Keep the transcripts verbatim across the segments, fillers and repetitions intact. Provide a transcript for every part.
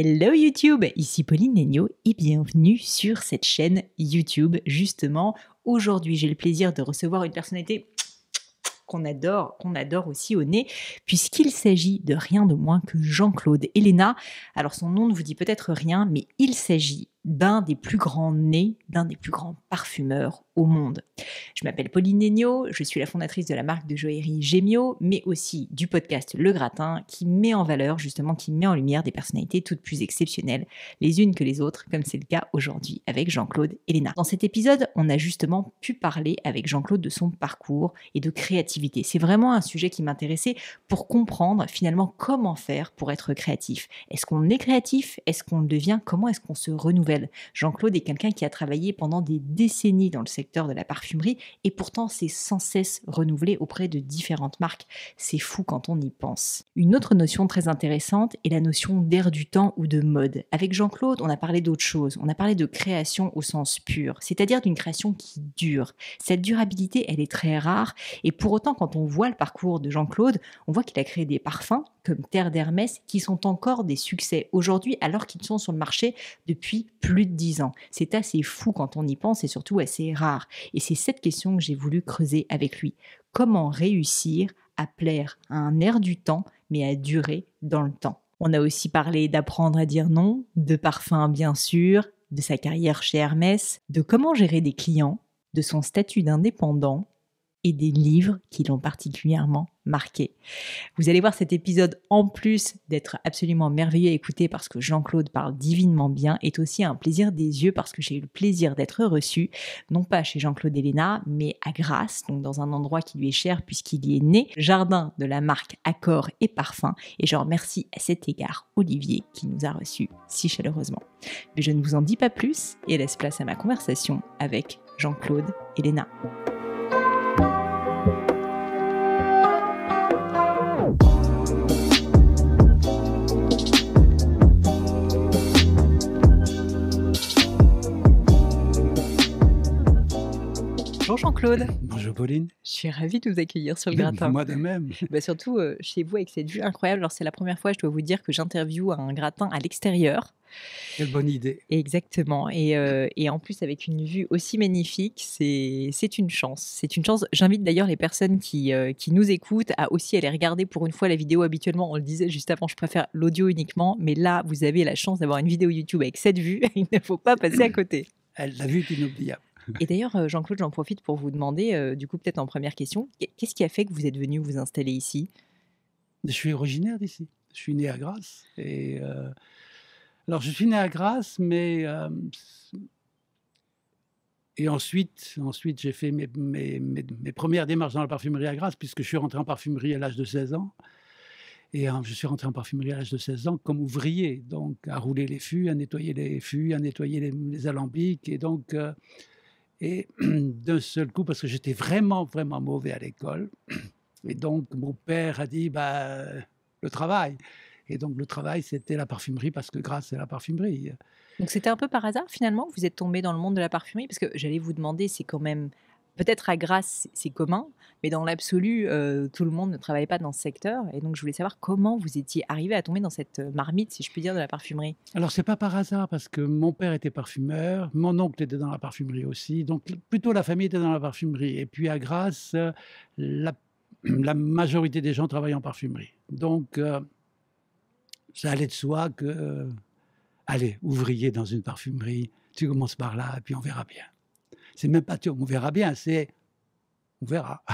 Hello YouTube, ici Pauline Laigneau et bienvenue sur cette chaîne YouTube. Justement, aujourd'hui j'ai le plaisir de recevoir une personnalité qu'on adore, qu'on adore aussi au nez, puisqu'il s'agit de rien de moins que Jean-Claude Ellena. Alors son nom ne vous dit peut-être rien, mais il s'agit d'un des plus grands nez, d'un des plus grands parfumeurs au monde. Je m'appelle Pauline Laigneau, je suis la fondatrice de la marque de joaillerie Gemmyo, mais aussi du podcast Le Gratin, qui met en valeur, justement, qui met en lumière des personnalités toutes plus exceptionnelles, les unes que les autres, comme c'est le cas aujourd'hui avec Jean-Claude Ellena. Dans cet épisode, on a justement pu parler avec Jean-Claude de son parcours et de créativité. C'est vraiment un sujet qui m'intéressait pour comprendre finalement comment faire pour être créatif. Est-ce qu'on est créatif? Est-ce qu'on le devient? Comment est-ce qu'on se renouvelle? Jean-Claude est quelqu'un qui a travaillé pendant des décennies dans le secteur de la parfumerie et pourtant s'est sans cesse renouvelé auprès de différentes marques. C'est fou quand on y pense. Une autre notion très intéressante est la notion d'air du temps ou de mode. Avec Jean-Claude, on a parlé d'autre chose. On a parlé de création au sens pur, c'est-à-dire d'une création qui dure. Cette durabilité, elle est très rare et pour autant, quand on voit le parcours de Jean-Claude, on voit qu'il a créé des parfums comme Terre d'Hermès qui sont encore des succès aujourd'hui alors qu'ils sont sur le marché depuis plus de dix ans. C'est assez fou quand on y pense et surtout assez rare. Et c'est cette question que j'ai voulu creuser avec lui. Comment réussir à plaire à un air du temps, mais à durer dans le temps? On a aussi parlé d'apprendre à dire non, de parfum bien sûr, de sa carrière chez Hermès, de comment gérer des clients, de son statut d'indépendant et des livres qui l'ont particulièrement marqué. Vous allez voir cet épisode, en plus d'être absolument merveilleux à écouter parce que Jean-Claude parle divinement bien, est aussi un plaisir des yeux parce que j'ai eu le plaisir d'être reçue, non pas chez Jean-Claude Ellena, mais à Grasse, donc dans un endroit qui lui est cher puisqu'il y est né, jardin de la marque Accord et Parfum, et je remercie à cet égard Olivier qui nous a reçus si chaleureusement. Mais je ne vous en dis pas plus et laisse place à ma conversation avec Jean-Claude Ellena. Bonjour Jean-Claude. Bonjour Pauline. Je suis ravie de vous accueillir sur le Gratin. Moi de même. Bah surtout euh, chez vous avec cette vue incroyable. Alors c'est la première fois, je dois vous dire, que j'interviewe un gratin à l'extérieur. Quelle bonne idée. Exactement. Et, euh, et en plus avec une vue aussi magnifique, c'est, c'est une chance. C'est une chance. J'invite d'ailleurs les personnes qui, euh, qui nous écoutent à aussi aller regarder pour une fois la vidéo. Habituellement, on le disait juste avant, je préfère l'audio uniquement. Mais là, vous avez la chance d'avoir une vidéo YouTube avec cette vue. Il ne faut pas passer à côté. La vue est inoubliable. Et d'ailleurs, Jean-Claude, j'en profite pour vous demander, euh, du coup, peut-être en première question, qu'est-ce qui a fait que vous êtes venu vous installer ici? Je suis originaire d'ici. Je suis né à Grasse. Et, euh, alors, je suis né à Grasse, mais... Euh, et ensuite, ensuite j'ai fait mes, mes, mes, mes premières démarches dans la parfumerie à Grasse, puisque je suis rentré en parfumerie à l'âge de seize ans. Et hein, je suis rentré en parfumerie à l'âge de seize ans comme ouvrier, donc à rouler les fûts, à nettoyer les fûts, à nettoyer les, les alambics. Et donc... Euh, Et d'un seul coup, parce que j'étais vraiment, vraiment mauvais à l'école, et donc mon père a dit bah, le travail. Et donc le travail, c'était la parfumerie, parce que Grasse, c'est la parfumerie. Donc c'était un peu par hasard, finalement, que vous êtes tombé dans le monde de la parfumerie, parce que j'allais vous demander, c'est quand même, peut-être à Grasse, c'est commun, mais dans l'absolu, euh, tout le monde ne travaille pas dans ce secteur. Et donc je voulais savoir comment vous étiez arrivé à tomber dans cette marmite, si je puis dire, de la parfumerie. Alors c'est pas par hasard, parce que mon père était parfumeur, mon oncle était dans la parfumerie aussi, donc plutôt la famille était dans la parfumerie. Et puis à Grasse, la, la majorité des gens travaillent en parfumerie. Donc euh, ça allait de soi que, euh, allez, ouvrier dans une parfumerie, tu commences par là et puis on verra bien. C'est même pas sûr, on verra bien, c'est... On verra.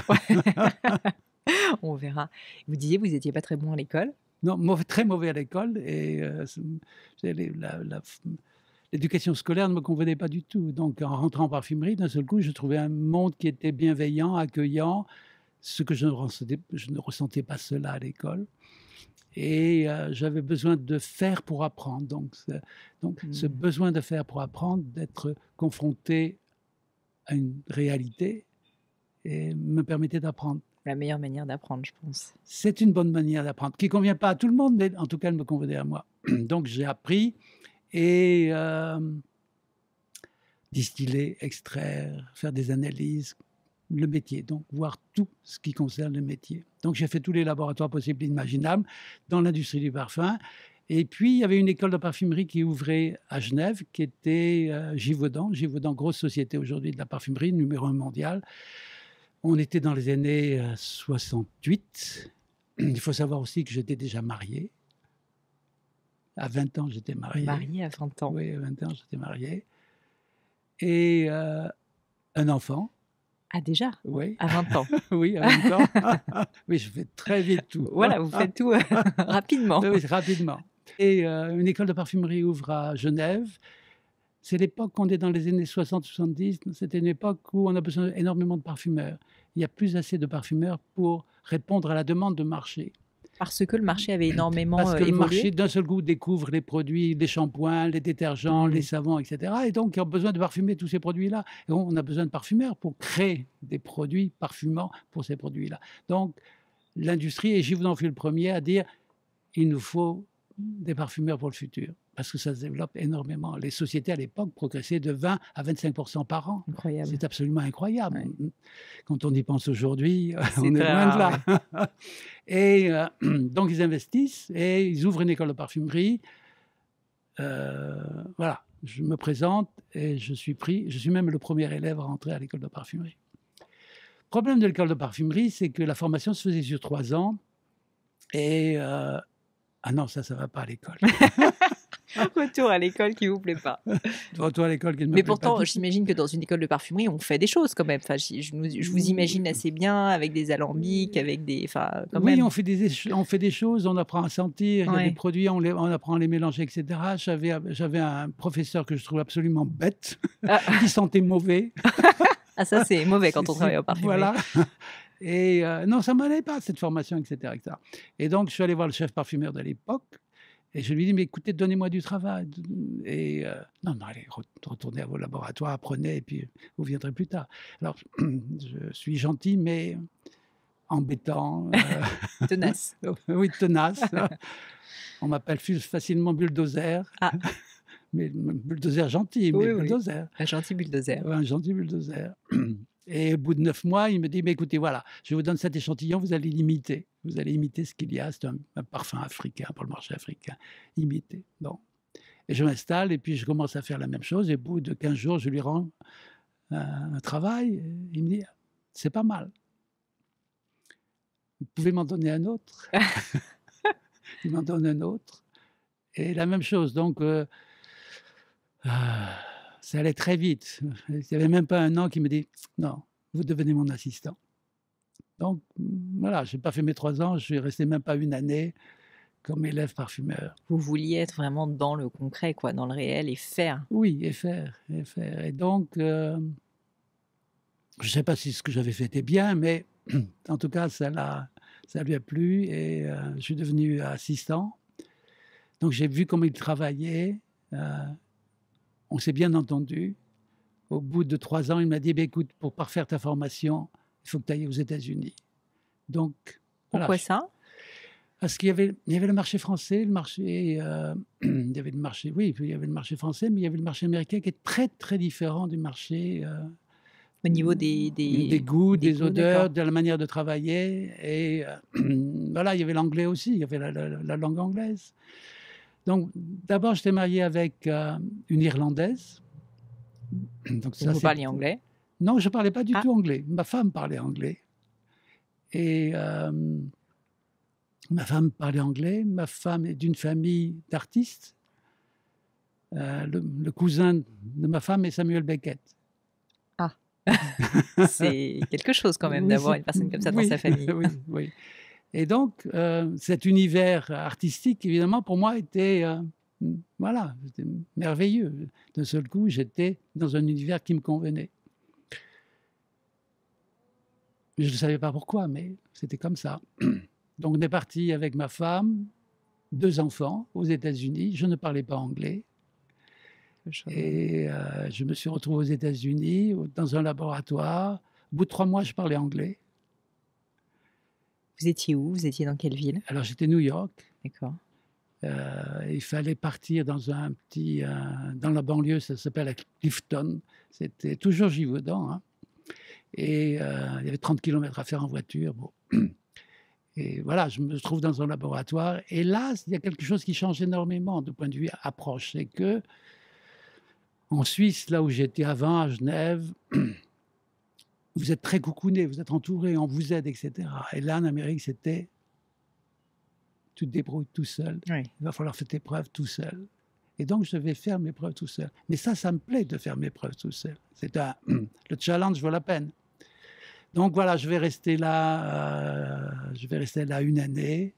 On verra. Vous disiez, vous n'étiez pas très bon à l'école? Non, mauvais, très mauvais à l'école. Et euh, la, la, l'éducation scolaire ne me convenait pas du tout. Donc, en rentrant en parfumerie, d'un seul coup, je trouvais un monde qui était bienveillant, accueillant, ce que je ne ressentais, je ne ressentais pas cela à l'école. Et euh, j'avais besoin de faire pour apprendre. Donc, donc mmh. ce besoin de faire pour apprendre, d'être confronté à une réalité et me permettait d'apprendre. La meilleure manière d'apprendre, je pense. C'est une bonne manière d'apprendre, qui ne convient pas à tout le monde, mais en tout cas, elle me convenait à moi. Donc, j'ai appris et euh, distiller, extraire, faire des analyses, le métier, donc voir tout ce qui concerne le métier. Donc, j'ai fait tous les laboratoires possibles et imaginables dans l'industrie du parfum Et puis, il y avait une école de parfumerie qui ouvrait à Genève, qui était euh, Givaudan. Givaudan, grosse société aujourd'hui de la parfumerie, numéro un mondial. On était dans les années soixante-huit. Il faut savoir aussi que j'étais déjà marié. À vingt ans, j'étais marié. Marié à vingt ans. Oui, à vingt ans, j'étais marié. Et euh, un enfant. Ah, déjà? Oui. À vingt ans. Oui, à vingt ans. Oui, je fais très vite tout. Voilà, vous faites tout rapidement. Oui, rapidement. Et euh, une école de parfumerie ouvre à Genève. C'est l'époque qu'on est dans les années soixante soixante-dix. C'était une époque où on a besoin énormément de parfumeurs. Il n'y a plus assez de parfumeurs pour répondre à la demande de marché. Parce que le marché avait énormément évolué. Parce que euh, le marché, d'un seul coup, découvre les produits, les shampoings, les détergents, mmh. les savons, et cetera. Et donc, ils ont besoin de parfumer tous ces produits-là. Et on a besoin de parfumeurs pour créer des produits parfumants pour ces produits-là. Donc, l'industrie, et Givaudan fut le premier à dire, il nous faut des parfumeurs pour le futur. Parce que ça se développe énormément. Les sociétés, à l'époque, progressaient de vingt à vingt-cinq pour cent par an. Incroyable. C'est absolument incroyable. Ouais. Quand on y pense aujourd'hui, on est loin de là. Et euh, donc, ils investissent et ils ouvrent une école de parfumerie. Euh, voilà, je me présente et je suis pris. Je suis même le premier élève à rentrer à l'école de parfumerie. Le problème de l'école de parfumerie, c'est que la formation se faisait sur trois ans. Et euh, ah non, ça, ça ne va pas à l'école. Retour à l'école qui ne vous plaît pas. Retour à l'école qui ne me plaît pas. Mais pourtant, j'imagine que dans une école de parfumerie, on fait des choses quand même. Enfin, je, je, je vous imagine assez bien avec des alambics, avec des... Enfin, quand oui, même. On, fait des, on fait des choses, on apprend à sentir, ouais. Il y a des produits, on, les, on apprend à les mélanger, et cetera. J'avais un professeur que je trouve absolument bête, ah. qui sentait mauvais. Ah ça, c'est mauvais quand on travaille en parfumerie. Voilà. Et euh, non, ça ne m'allait pas, cette formation, et cetera, et cetera. Et donc, je suis allé voir le chef parfumeur de l'époque. Et je lui dis, mais écoutez, donnez-moi du travail. Et euh, non, non, allez, retournez à vos laboratoires, apprenez, et puis vous viendrez plus tard. Alors, je suis gentil, mais embêtant. Euh... tenace. Oui, tenace. On m'appelle facilement bulldozer. Ah. Mais bulldozer gentil, mais oui, bulldozer. Oui. Un gentil bulldozer. Ouais, un gentil bulldozer. Et au bout de neuf mois, il me dit, mais écoutez, voilà, je vous donne cet échantillon, vous allez l'imiter. Vous allez imiter ce qu'il y a. C'est un, un parfum africain pour le marché africain. Imiter. Bon. Et je m'installe et puis je commence à faire la même chose. Et au bout de quinze jours, je lui rends euh, un travail. Il me dit, c'est pas mal. Vous pouvez m'en donner un autre. Il m'en donne un autre. Et la même chose. Donc... Euh, euh, ça allait très vite. Il n'y avait même pas un an qui me dit « Non, vous devenez mon assistant ». Donc, voilà, je n'ai pas fait mes trois ans, je suis resté même pas une année comme élève parfumeur. Vous vouliez être vraiment dans le concret, quoi, dans le réel et faire. Oui, et faire, et faire. Et donc, euh, je ne sais pas si ce que j'avais fait était bien, mais en tout cas, ça, l'a, ça lui a plu et euh, je suis devenu assistant. Donc, j'ai vu comment il travaillait. Euh, On s'est bien entendu. Au bout de trois ans, il m'a dit, bah, écoute, pour parfaire ta formation, il faut que tu ailles aux États-Unis. Donc, pourquoi voilà, ça? Parce qu'il y avait, il y avait le marché français, le marché, euh, il y avait le marché, oui, il y avait le marché français, mais il y avait le marché américain qui est très, très différent du marché. Euh, Au niveau des, des, des goûts, des, des goûts, odeurs, de la manière de travailler. Et euh, voilà, il y avait l'anglais aussi, il y avait la, la, la langue anglaise. Donc, d'abord, j'étais marié avec euh, une Irlandaise. Donc, ça, vous parliez anglais? Non, je ne parlais pas du ah. tout anglais. Ma femme parlait anglais. Et euh, ma femme parlait anglais. Ma femme est d'une famille d'artistes. Euh, le, le cousin de ma femme est Samuel Beckett. Ah, c'est quelque chose quand même oui, d'avoir une personne comme ça oui, dans sa famille. Oui, oui. Et donc, euh, cet univers artistique, évidemment, pour moi, était, euh, voilà, c'était merveilleux. D'un seul coup, j'étais dans un univers qui me convenait. Je ne savais pas pourquoi, mais c'était comme ça. Donc, on est parti avec ma femme, deux enfants, aux États-Unis. Je ne parlais pas anglais. Et euh, je me suis retrouvé aux États-Unis, dans un laboratoire. Au bout de trois mois, je parlais anglais. Vous étiez où? Vous étiez dans quelle ville? Alors, j'étais à New York. D'accord. Euh, il fallait partir dans un petit... Euh, dans la banlieue, ça s'appelle Clifton. C'était toujours Givaudan. Hein. Et euh, il y avait trente kilomètres à faire en voiture. Bon. Et voilà, je me trouve dans un laboratoire. Et là, il y a quelque chose qui change énormément du point de vue approche. C'est que, en Suisse, là où j'étais avant, à Genève, vous êtes très coucounés, vous êtes entourés, on vous aide, et cetera. Et là, en Amérique, c'était tu te débrouilles tout seul. Oui. Il va falloir faire tes preuves tout seul. Et donc, je vais faire mes preuves tout seul. Mais ça, ça me plaît de faire mes preuves tout seul. C'est un... Le challenge vaut la peine. Donc voilà, je vais rester là, euh, je vais rester là une année,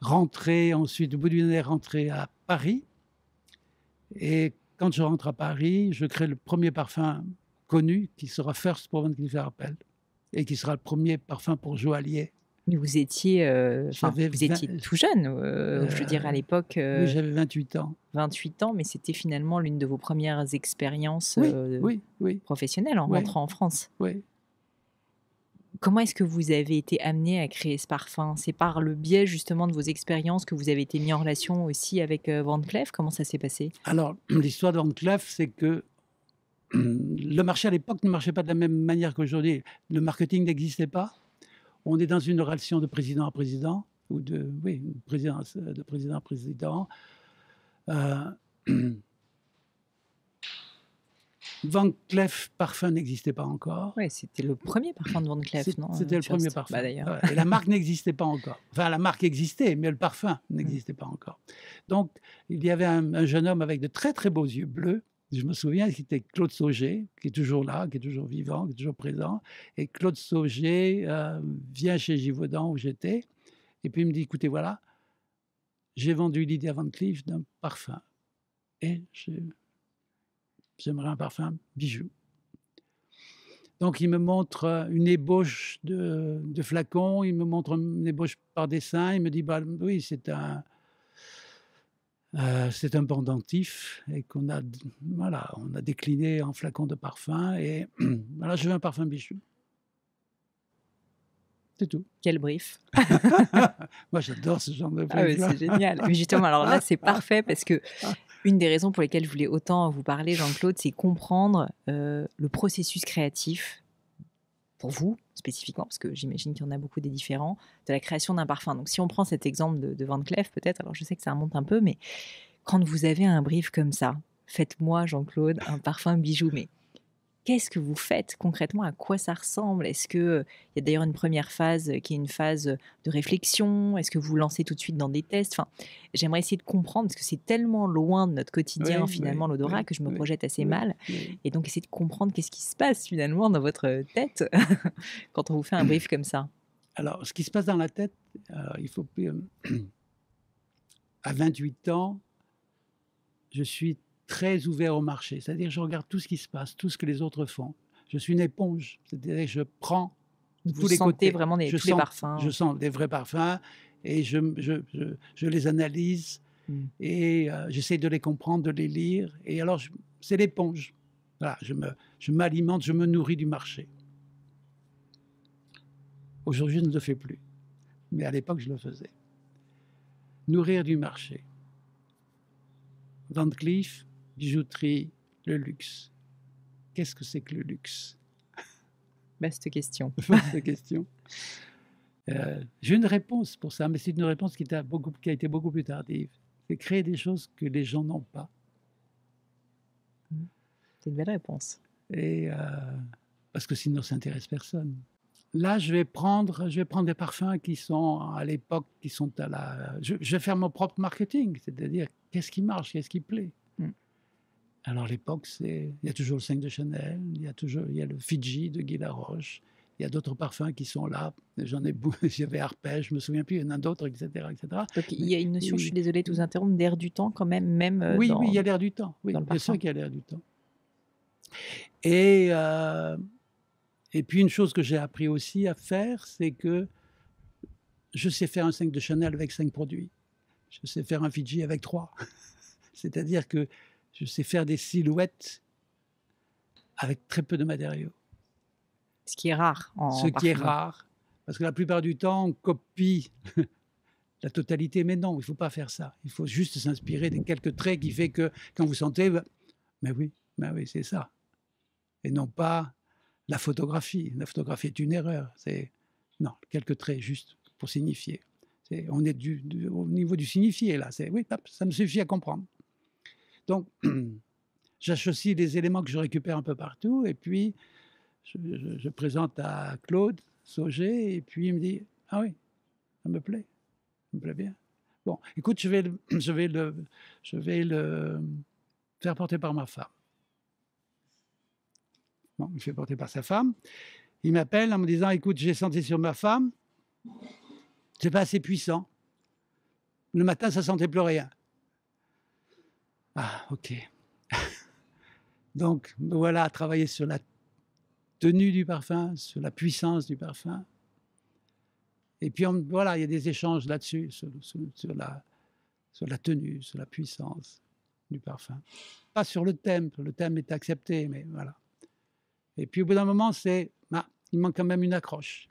rentrer ensuite, au bout d'une année, rentrer à Paris. Et quand je rentre à Paris, je crée le premier parfum connu qui sera First pour Van Cleef et Arpels et qui sera le premier parfum pour joaillier. Vous étiez, euh, vous étiez vingt... tout jeune, euh, euh, je veux dire, à l'époque. Euh, oui, j'avais vingt-huit ans. vingt-huit ans, mais c'était finalement l'une de vos premières expériences oui, euh, oui, oui. professionnelles en oui. rentrant en France. Oui. Comment est-ce que vous avez été amené à créer ce parfum? C'est par le biais justement de vos expériences que vous avez été mis en relation aussi avec euh, Van Cleef? Comment ça s'est passé? Alors, l'histoire de Van Cleef, c'est que le marché à l'époque ne marchait pas de la même manière qu'aujourd'hui. Le marketing n'existait pas. On est dans une relation de président à président, ou de, oui, président, de président à président. Euh, Van Cleef parfum n'existait pas encore. Oui, c'était le premier parfum de Van Cleef, non? C'était le premier parfum. Bah, d'ailleurs. Et la marque n'existait pas encore. Enfin, la marque existait, mais le parfum n'existait mmh. pas encore. Donc, il y avait un, un jeune homme avec de très, très beaux yeux bleus. Je me souviens, c'était Claude Sauget, qui est toujours là, qui est toujours vivant, qui est toujours présent. Et Claude Sauget euh, vient chez Givaudan, où j'étais. Et puis, il me dit, écoutez, voilà, j'ai vendu l'idée à Van Cleef d'un parfum. Et je... j'aimerais un parfum bijou. Donc, il me montre une ébauche de, de flacon, il me montre une ébauche par dessin, il me dit, bah, oui, c'est un, euh, c'est un pendentif et qu'on a, voilà, on a décliné en flacon de parfum et voilà, je veux un parfum bijou. C'est tout. Quel brief. Moi, j'adore ce genre de brief. Ah oui, c'est génial. Mais justement, alors là, c'est parfait parce que une des raisons pour lesquelles je voulais autant vous parler, Jean-Claude, c'est comprendre euh, le processus créatif pour vous, spécifiquement, parce que j'imagine qu'il y en a beaucoup des différents, de la création d'un parfum. Donc, si on prend cet exemple de, de Van Cleef, peut-être, alors je sais que ça remonte un peu, mais quand vous avez un brief comme ça, faites-moi, Jean-Claude, un parfum bijou, mais... Qu'est-ce que vous faites concrètement? À quoi ça ressemble? Est-ce qu'il y a d'ailleurs une première phase qui est une phase de réflexion? Est-ce que vous vous lancez tout de suite dans des tests? Enfin, j'aimerais essayer de comprendre, parce que c'est tellement loin de notre quotidien, oui, finalement, oui, l'odorat, oui, que je me oui, projette assez oui, mal. Oui. Et donc, essayer de comprendre qu'est-ce qui se passe, finalement, dans votre tête quand on vous fait un brief comme ça. Alors, ce qui se passe dans la tête, alors, il faut... Euh, à vingt-huit ans, je suis... très ouvert au marché, c'est-à-dire je regarde tout ce qui se passe, tout ce que les autres font. Je suis une éponge, c'est-à-dire je prends Vous tous les côtés. Vraiment des, je tous sens, les parfums. Je sens des vrais parfums et je, je, je, je les analyse mm. et euh, j'essaie de les comprendre, de les lire. Et alors, c'est l'éponge. Voilà, je me, je m'alimente, je me nourris du marché. Aujourd'hui, je ne le fais plus. Mais à l'époque, je le faisais. Nourrir du marché. Van Cleef, bijouterie, le luxe. Qu'est-ce que c'est que le luxe? Vaste question. Vaste question. Euh, j'ai une réponse pour ça, mais c'est une réponse qui a, beaucoup, qui a été beaucoup plus tardive. C'est créer des choses que les gens n'ont pas. C'est une belle réponse. Et euh, parce que sinon, ça n'intéresse personne. Là, je vais prendre, je vais prendre des parfums qui sont à l'époque, qui sont à la. Je, je vais faire mon propre marketing, c'est-à-dire qu'est-ce qui marche, qu'est-ce qui plaît. Alors, l'époque, c'est... il y a toujours le cinq de Chanel, il y a toujours il y a le Fidji de Guy Laroche, il y a d'autres parfums qui sont là. J'en ai beaucoup, il y avait Arpège, je ne me souviens plus, il y en a d'autres, et cetera, et cetera. Donc, il y a une notion, oui. je suis désolée de vous interrompre, d'air du temps quand même, même oui, dans... Oui, il y a l'air du temps. Oui, bien sûr qu'il y a l'air du temps. Et, euh... Et puis, une chose que j'ai appris aussi à faire, c'est que je sais faire un cinq de Chanel avec cinq produits. Je sais faire un Fidji avec trois. C'est-à-dire que je sais faire des silhouettes avec très peu de matériaux. Ce qui est rare. En Ce parfum. qui est rare. Parce que la plupart du temps, on copie la totalité. Mais non, il ne faut pas faire ça. Il faut juste s'inspirer des quelques traits qui fait que quand vous sentez, bah, mais oui, mais oui, c'est ça. Et non pas la photographie. La photographie est une erreur. C'est non, quelques traits, juste pour signifier. Est, on est du, du, au niveau du signifié, là. Oui, hop, ça me suffit à comprendre. Donc, j'associe des éléments que je récupère un peu partout, et puis je, je, je présente à Claude Sauget, et puis il me dit « Ah oui, ça me plaît, ça me plaît bien. Bon, écoute, je vais le, je vais le, je vais le faire porter par ma femme. » Bon, il fait porter par sa femme. Il m'appelle en me disant « Écoute, j'ai senti sur ma femme, c'est pas assez puissant. Le matin, ça sentait plus rien. » Ah, ok. Donc, voilà, à travailler sur la tenue du parfum, sur la puissance du parfum. Et puis, on, voilà, il y a des échanges là-dessus, sur, sur, sur, la, sur la tenue, sur la puissance du parfum. Pas sur le thème, le thème est accepté, mais voilà. Et puis, au bout d'un moment, c'est, ah, il manque quand même une accroche.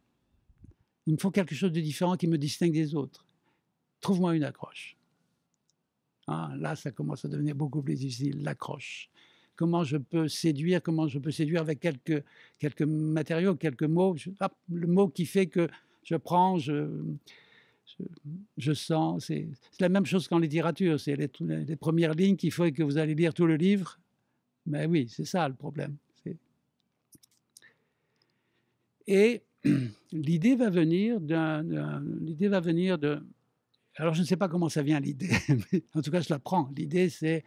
Il me faut quelque chose de différent qui me distingue des autres. Trouve-moi une accroche. Ah, là, ça commence à devenir beaucoup plus difficile, l'accroche. Comment je peux séduire, comment je peux séduire avec quelques, quelques matériaux, quelques mots. Je, hop, le mot qui fait que je prends, je, je, je sens. C'est la même chose qu'en littérature. C'est les, les premières lignes qu'il faut que vous allez lire tout le livre. Mais oui, c'est ça le problème. Et l'idée va venir d'un... L'idée va venir de... Alors, je ne sais pas comment ça vient, l'idée, mais en tout cas, je la prends. L'idée, c'est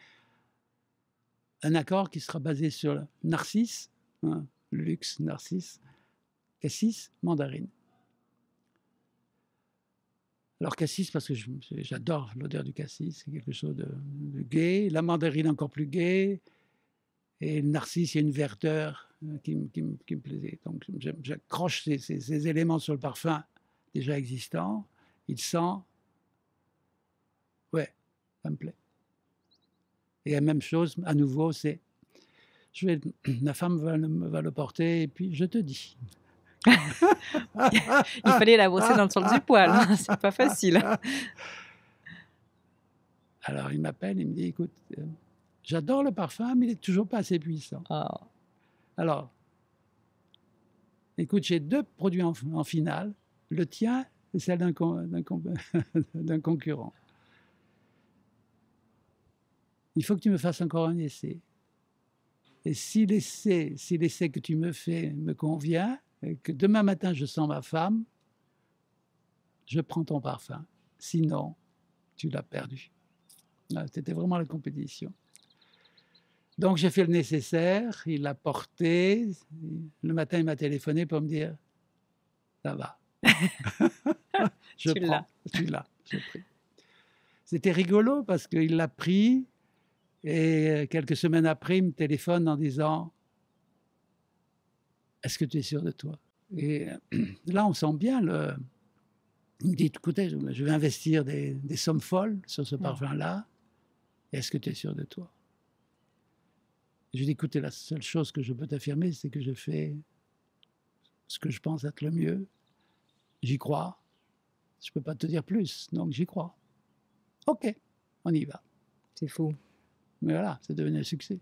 un accord qui sera basé sur Narcisse, hein, luxe, Narcisse, Cassis, Mandarine. Alors, Cassis, parce que j'adore l'odeur du Cassis, c'est quelque chose de, de gai, la Mandarine encore plus gaie, et le Narcisse, il y a une verdeur qui, qui, qui me plaisait. Donc, j'accroche ces, ces, ces éléments sur le parfum déjà existant, il sent... Ouais, ça me plaît. Et la même chose, à nouveau, c'est... Ma femme va le, va le porter, et puis je te dis. Il fallait la brosser dans le sens du poil, hein. C'est pas facile. Alors, il m'appelle, il me dit, écoute, euh, j'adore le parfum, mais il n'est toujours pas assez puissant. Oh. Alors, écoute, j'ai deux produits en, en finale, le tien et celle d'un con, d'un concurrent. Il faut que tu me fasses encore un essai. Et si l'essai, si l'essai que tu me fais me convient, et que demain matin je sens ma femme, je prends ton parfum. Sinon, tu l'as perdu. C'était vraiment la compétition. Donc j'ai fait le nécessaire, il l'a porté. Le matin, il m'a téléphoné pour me dire « Ça va. je tu prends. Tu l'as. » C'était rigolo parce qu'il l'a pris. Et quelques semaines après, il me téléphone en disant « Est-ce que tu es sûr de toi ?» Et là, on sent bien le... Il me dit « Écoutez, je vais investir des, des sommes folles sur ce parfum-là. Est-ce que tu es sûr de toi ?» Je lui dis « Écoutez, la seule chose que je peux t'affirmer, c'est que je fais ce que je pense être le mieux. J'y crois. Je ne peux pas te dire plus, donc j'y crois. Ok, on y va. » C'est fou. Mais voilà, c'est devenu un succès.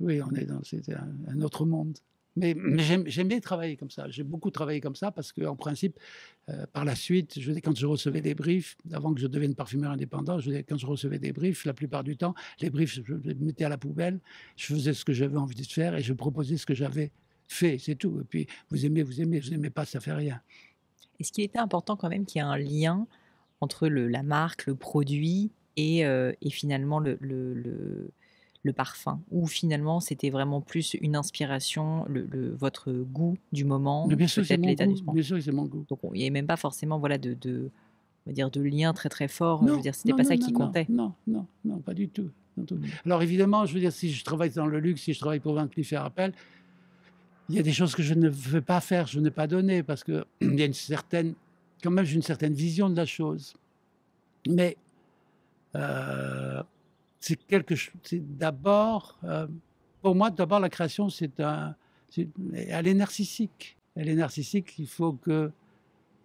Oui, on est dans c'était un, un autre monde. Mais, mais j'aime bien travailler comme ça. J'ai beaucoup travaillé comme ça parce qu'en principe, euh, par la suite, je, quand je recevais des briefs, avant que je devienne parfumeur indépendant, je, quand je recevais des briefs, la plupart du temps, les briefs, je les mettais à la poubelle, je faisais ce que j'avais envie de faire et je proposais ce que j'avais fait, c'est tout. Et puis, vous aimez, vous aimez, vous n'aimez pas, ça ne fait rien. Est-ce qu'il était important quand même qu'il y ait un lien entre le, la marque, le produit Et, euh, et finalement le, le, le, le parfum, où finalement c'était vraiment plus une inspiration, le, le, votre goût du moment, peut-être l'état du moment. Bien sûr, c'est mon goût. Donc il n'y avait même pas forcément voilà, de, de, on va dire, de lien très très fort, non, je veux dire, c'était pas non, ça non, qui non, comptait. Non, non, non, pas du tout. Non, tout. Alors évidemment, je veux dire, si je travaille dans le luxe, si je travaille pour Van Cleef et Arpels, il y a des choses que je ne veux pas faire, je ne veux pas donner, parce qu'il y a une certaine, quand même, j'ai une certaine vision de la chose. Mais Euh, c'est quelque chose. D'abord, euh, pour moi, d'abord la création, c'est un. Est, elle est narcissique. Elle est narcissique. Il faut que,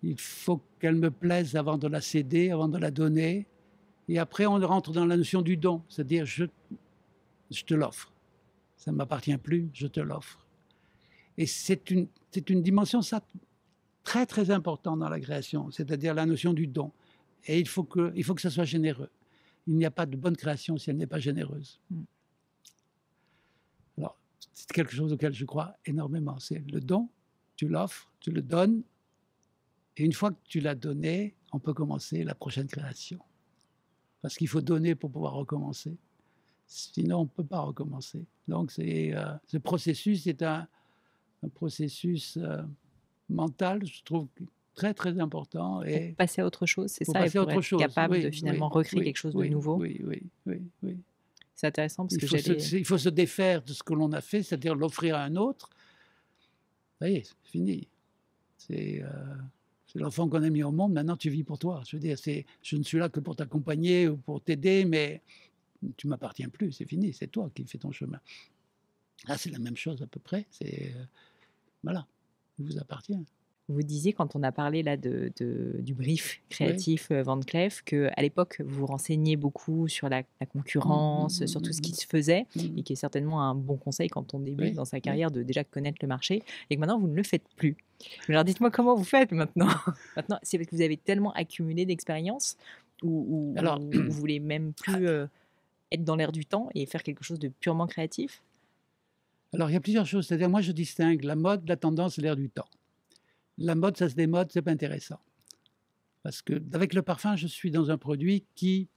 il faut qu'elle me plaise avant de la céder, avant de la donner. Et après, on rentre dans la notion du don, c'est-à-dire je, je te l'offre. Ça ne m'appartient plus, je te l'offre. Et c'est une, c'est une dimension ça très très important dans la création, c'est-à-dire la notion du don. Et il faut que, il faut que ça soit généreux. Il n'y a pas de bonne création si elle n'est pas généreuse. Alors, c'est quelque chose auquel je crois énormément. C'est le don, tu l'offres, tu le donnes, et une fois que tu l'as donné, on peut commencer la prochaine création. Parce qu'il faut donner pour pouvoir recommencer. Sinon, on ne peut pas recommencer. Donc, c'est, euh, ce processus est un, un processus euh, mental, je trouve, très, très important. Et pour passer à autre chose, c'est ça, et pour être chose. capable oui, de finalement oui, recréer oui, quelque chose oui, de nouveau. Oui, oui, oui. oui. C'est intéressant parce il que j'allais... Se, il faut se défaire de ce que l'on a fait, c'est-à-dire l'offrir à un autre. Ça y est, c'est fini. C'est... Euh... C'est l'enfant qu'on a mis au monde, maintenant tu vis pour toi. Je veux dire, c'est, je ne suis là que pour t'accompagner ou pour t'aider, mais tu ne m'appartiens plus, c'est fini, c'est toi qui fais ton chemin. Là, c'est la même chose à peu près, c'est, euh, voilà, il vous appartient. Vous disiez, quand on a parlé là de, de, du brief créatif oui. Van Cleef, qu'à l'époque, vous vous renseigniez beaucoup sur la, la concurrence, mmh, sur tout mmh. ce qui se faisait, mmh. et qui est certainement un bon conseil quand on débute oui. dans sa carrière de déjà connaître le marché, et que maintenant, vous ne le faites plus. Alors, dites-moi comment vous faites maintenant, maintenant c'est parce que vous avez tellement accumulé d'expérience, ou, ou, Alors, ou vous ne voulez même plus euh, être dans l'air du temps et faire quelque chose de purement créatif? Alors, il y a plusieurs choses. C'est-à-dire, moi, je distingue la mode, la tendance et l'air du temps. La mode, ça se démode, c'est pas intéressant. Parce qu'avec le parfum, je suis dans un produit qui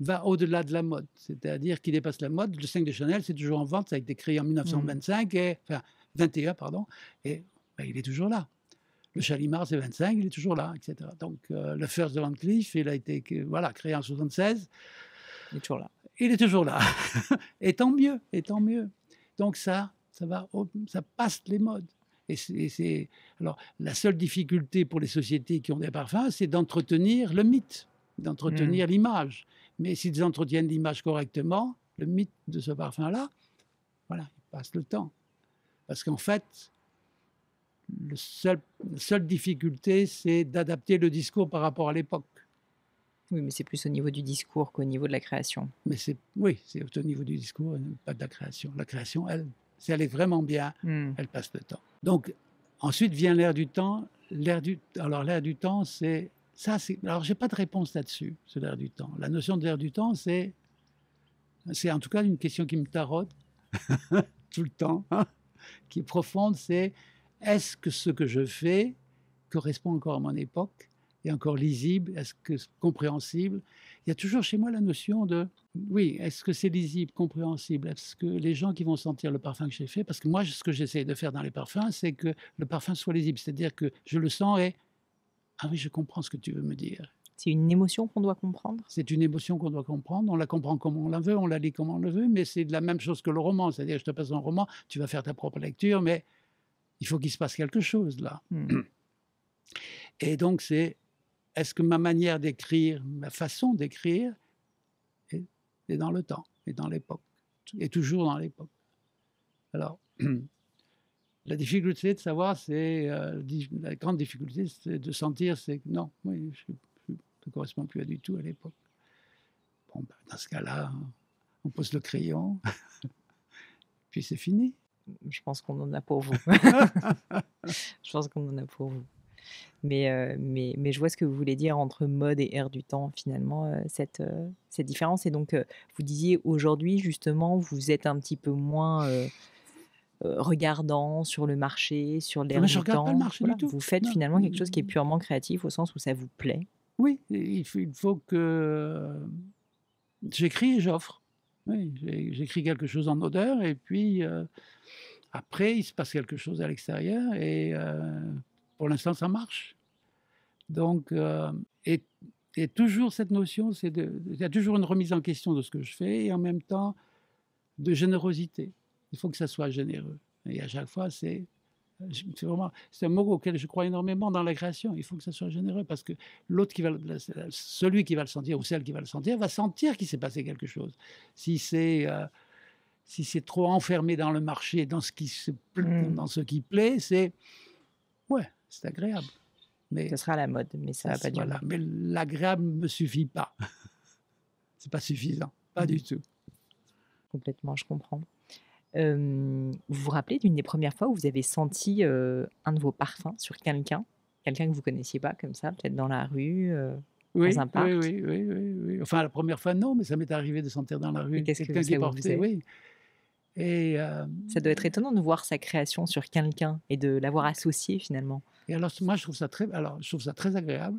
va au-delà de la mode, c'est-à-dire qui dépasse la mode. Le cinq de Chanel, c'est toujours en vente, ça a été créé en mille neuf cent vingt-cinq, et, enfin, vingt et un, pardon, et ben, il est toujours là. Le Chalimar, c'est vingt-cinq, il est toujours là, et cetera. Donc, euh, le First de Van Cleef, il a été voilà, créé en soixante-seize. Il est toujours là. Il est toujours là. Et tant mieux, et tant mieux. Donc, ça, ça, va, ça passe les modes. Et c'est, et c'est... Alors, la seule difficulté pour les sociétés qui ont des parfums, c'est d'entretenir le mythe, d'entretenir mmh. l'image. Mais s'ils entretiennent l'image correctement, le mythe de ce parfum-là, voilà, il passe le temps. Parce qu'en fait, le seul, la seule difficulté, c'est d'adapter le discours par rapport à l'époque. Oui, mais c'est plus au niveau du discours qu'au niveau de la création. Mais c'est, oui, c'est au niveau du discours, pas de la création. La création, elle... Si elle est vraiment bien, mm. elle passe le temps. Donc, ensuite vient l'ère du temps. L'ère du... Alors, l'ère du temps, c'est... ça. C'est... Alors, je n'ai pas de réponse là-dessus, sur l'ère du temps. La notion de l'ère du temps, c'est... C'est en tout cas une question qui me taraude tout le temps, hein, qui est profonde, c'est est-ce que ce que je fais correspond encore à mon époque, est encore lisible, est-ce que c'est compréhensible? Il y a toujours chez moi la notion de... Oui, est-ce que c'est lisible, compréhensible? Est-ce que les gens qui vont sentir le parfum que j'ai fait, parce que moi, ce que j'essaie de faire dans les parfums, c'est que le parfum soit lisible, c'est-à-dire que je le sens et « Ah oui, je comprends ce que tu veux me dire ». C'est une émotion qu'on doit comprendre? C'est une émotion qu'on doit comprendre, on la comprend comme on la veut, on la lit comme on le veut, mais c'est la même chose que le roman, c'est-à-dire je te passe un roman, tu vas faire ta propre lecture, mais il faut qu'il se passe quelque chose là. Mmh. Et donc c'est, est-ce que ma manière d'écrire, ma façon d'écrire, et dans le temps, et dans l'époque, et toujours dans l'époque. Alors, la difficulté de savoir, c'est, euh, la grande difficulté, c'est de sentir, c'est que non, oui, je ne correspond plus à du tout à l'époque. Bon, ben, dans ce cas-là, on pose le crayon, puis c'est fini. Je pense qu'on en a pour vous. Je pense qu'on en a pour vous. Mais, euh, mais, mais je vois ce que vous voulez dire entre mode et air du temps, finalement, euh, cette, euh, cette différence. Et donc, euh, vous disiez aujourd'hui, justement, vous êtes un petit peu moins euh, euh, regardant sur le marché, sur l'air du temps. Je ne regarde pas le marché du tout. Vous faites non. finalement quelque chose qui est purement créatif, au sens où ça vous plaît. Oui, il faut, il faut que... J'écris et j'offre. Oui, j'écris quelque chose en odeur, et puis euh, après, il se passe quelque chose à l'extérieur, et... Euh, Pour l'instant, ça marche. Donc, euh, et, et toujours cette notion, c'est de, il y a toujours une remise en question de ce que je fais et en même temps de générosité. Il faut que ça soit généreux. Et à chaque fois, c'est, c'est vraiment, c'est un mot auquel je crois énormément dans la création. Il faut que ça soit généreux parce que l'autre qui va, celui qui va le sentir ou celle qui va le sentir va sentir qu'il s'est passé quelque chose. Si c'est euh, si c'est trop enfermé dans le marché, dans ce qui se, mmh. dans ce qui plaît, c'est ouais. C'est agréable. Mais ce sera la mode, mais ça va pas durer. Voilà. Mais l'agréable ne me suffit pas. C'est pas suffisant, pas mmh. du tout. Complètement, je comprends. Euh, vous vous rappelez d'une des premières fois où vous avez senti euh, un de vos parfums sur quelqu'un, quelqu'un que vous ne connaissiez pas comme ça, peut-être dans la rue, euh, oui, dans un parc? Oui, oui, oui, oui, oui. Enfin, la première fois, non, mais ça m'est arrivé de sentir dans la rue quelqu'un que qui portait. Oui. Et, euh, ça doit être étonnant de voir sa création sur quelqu'un et de l'avoir associé finalement. Et alors, moi, je trouve ça très, alors, je trouve ça très agréable,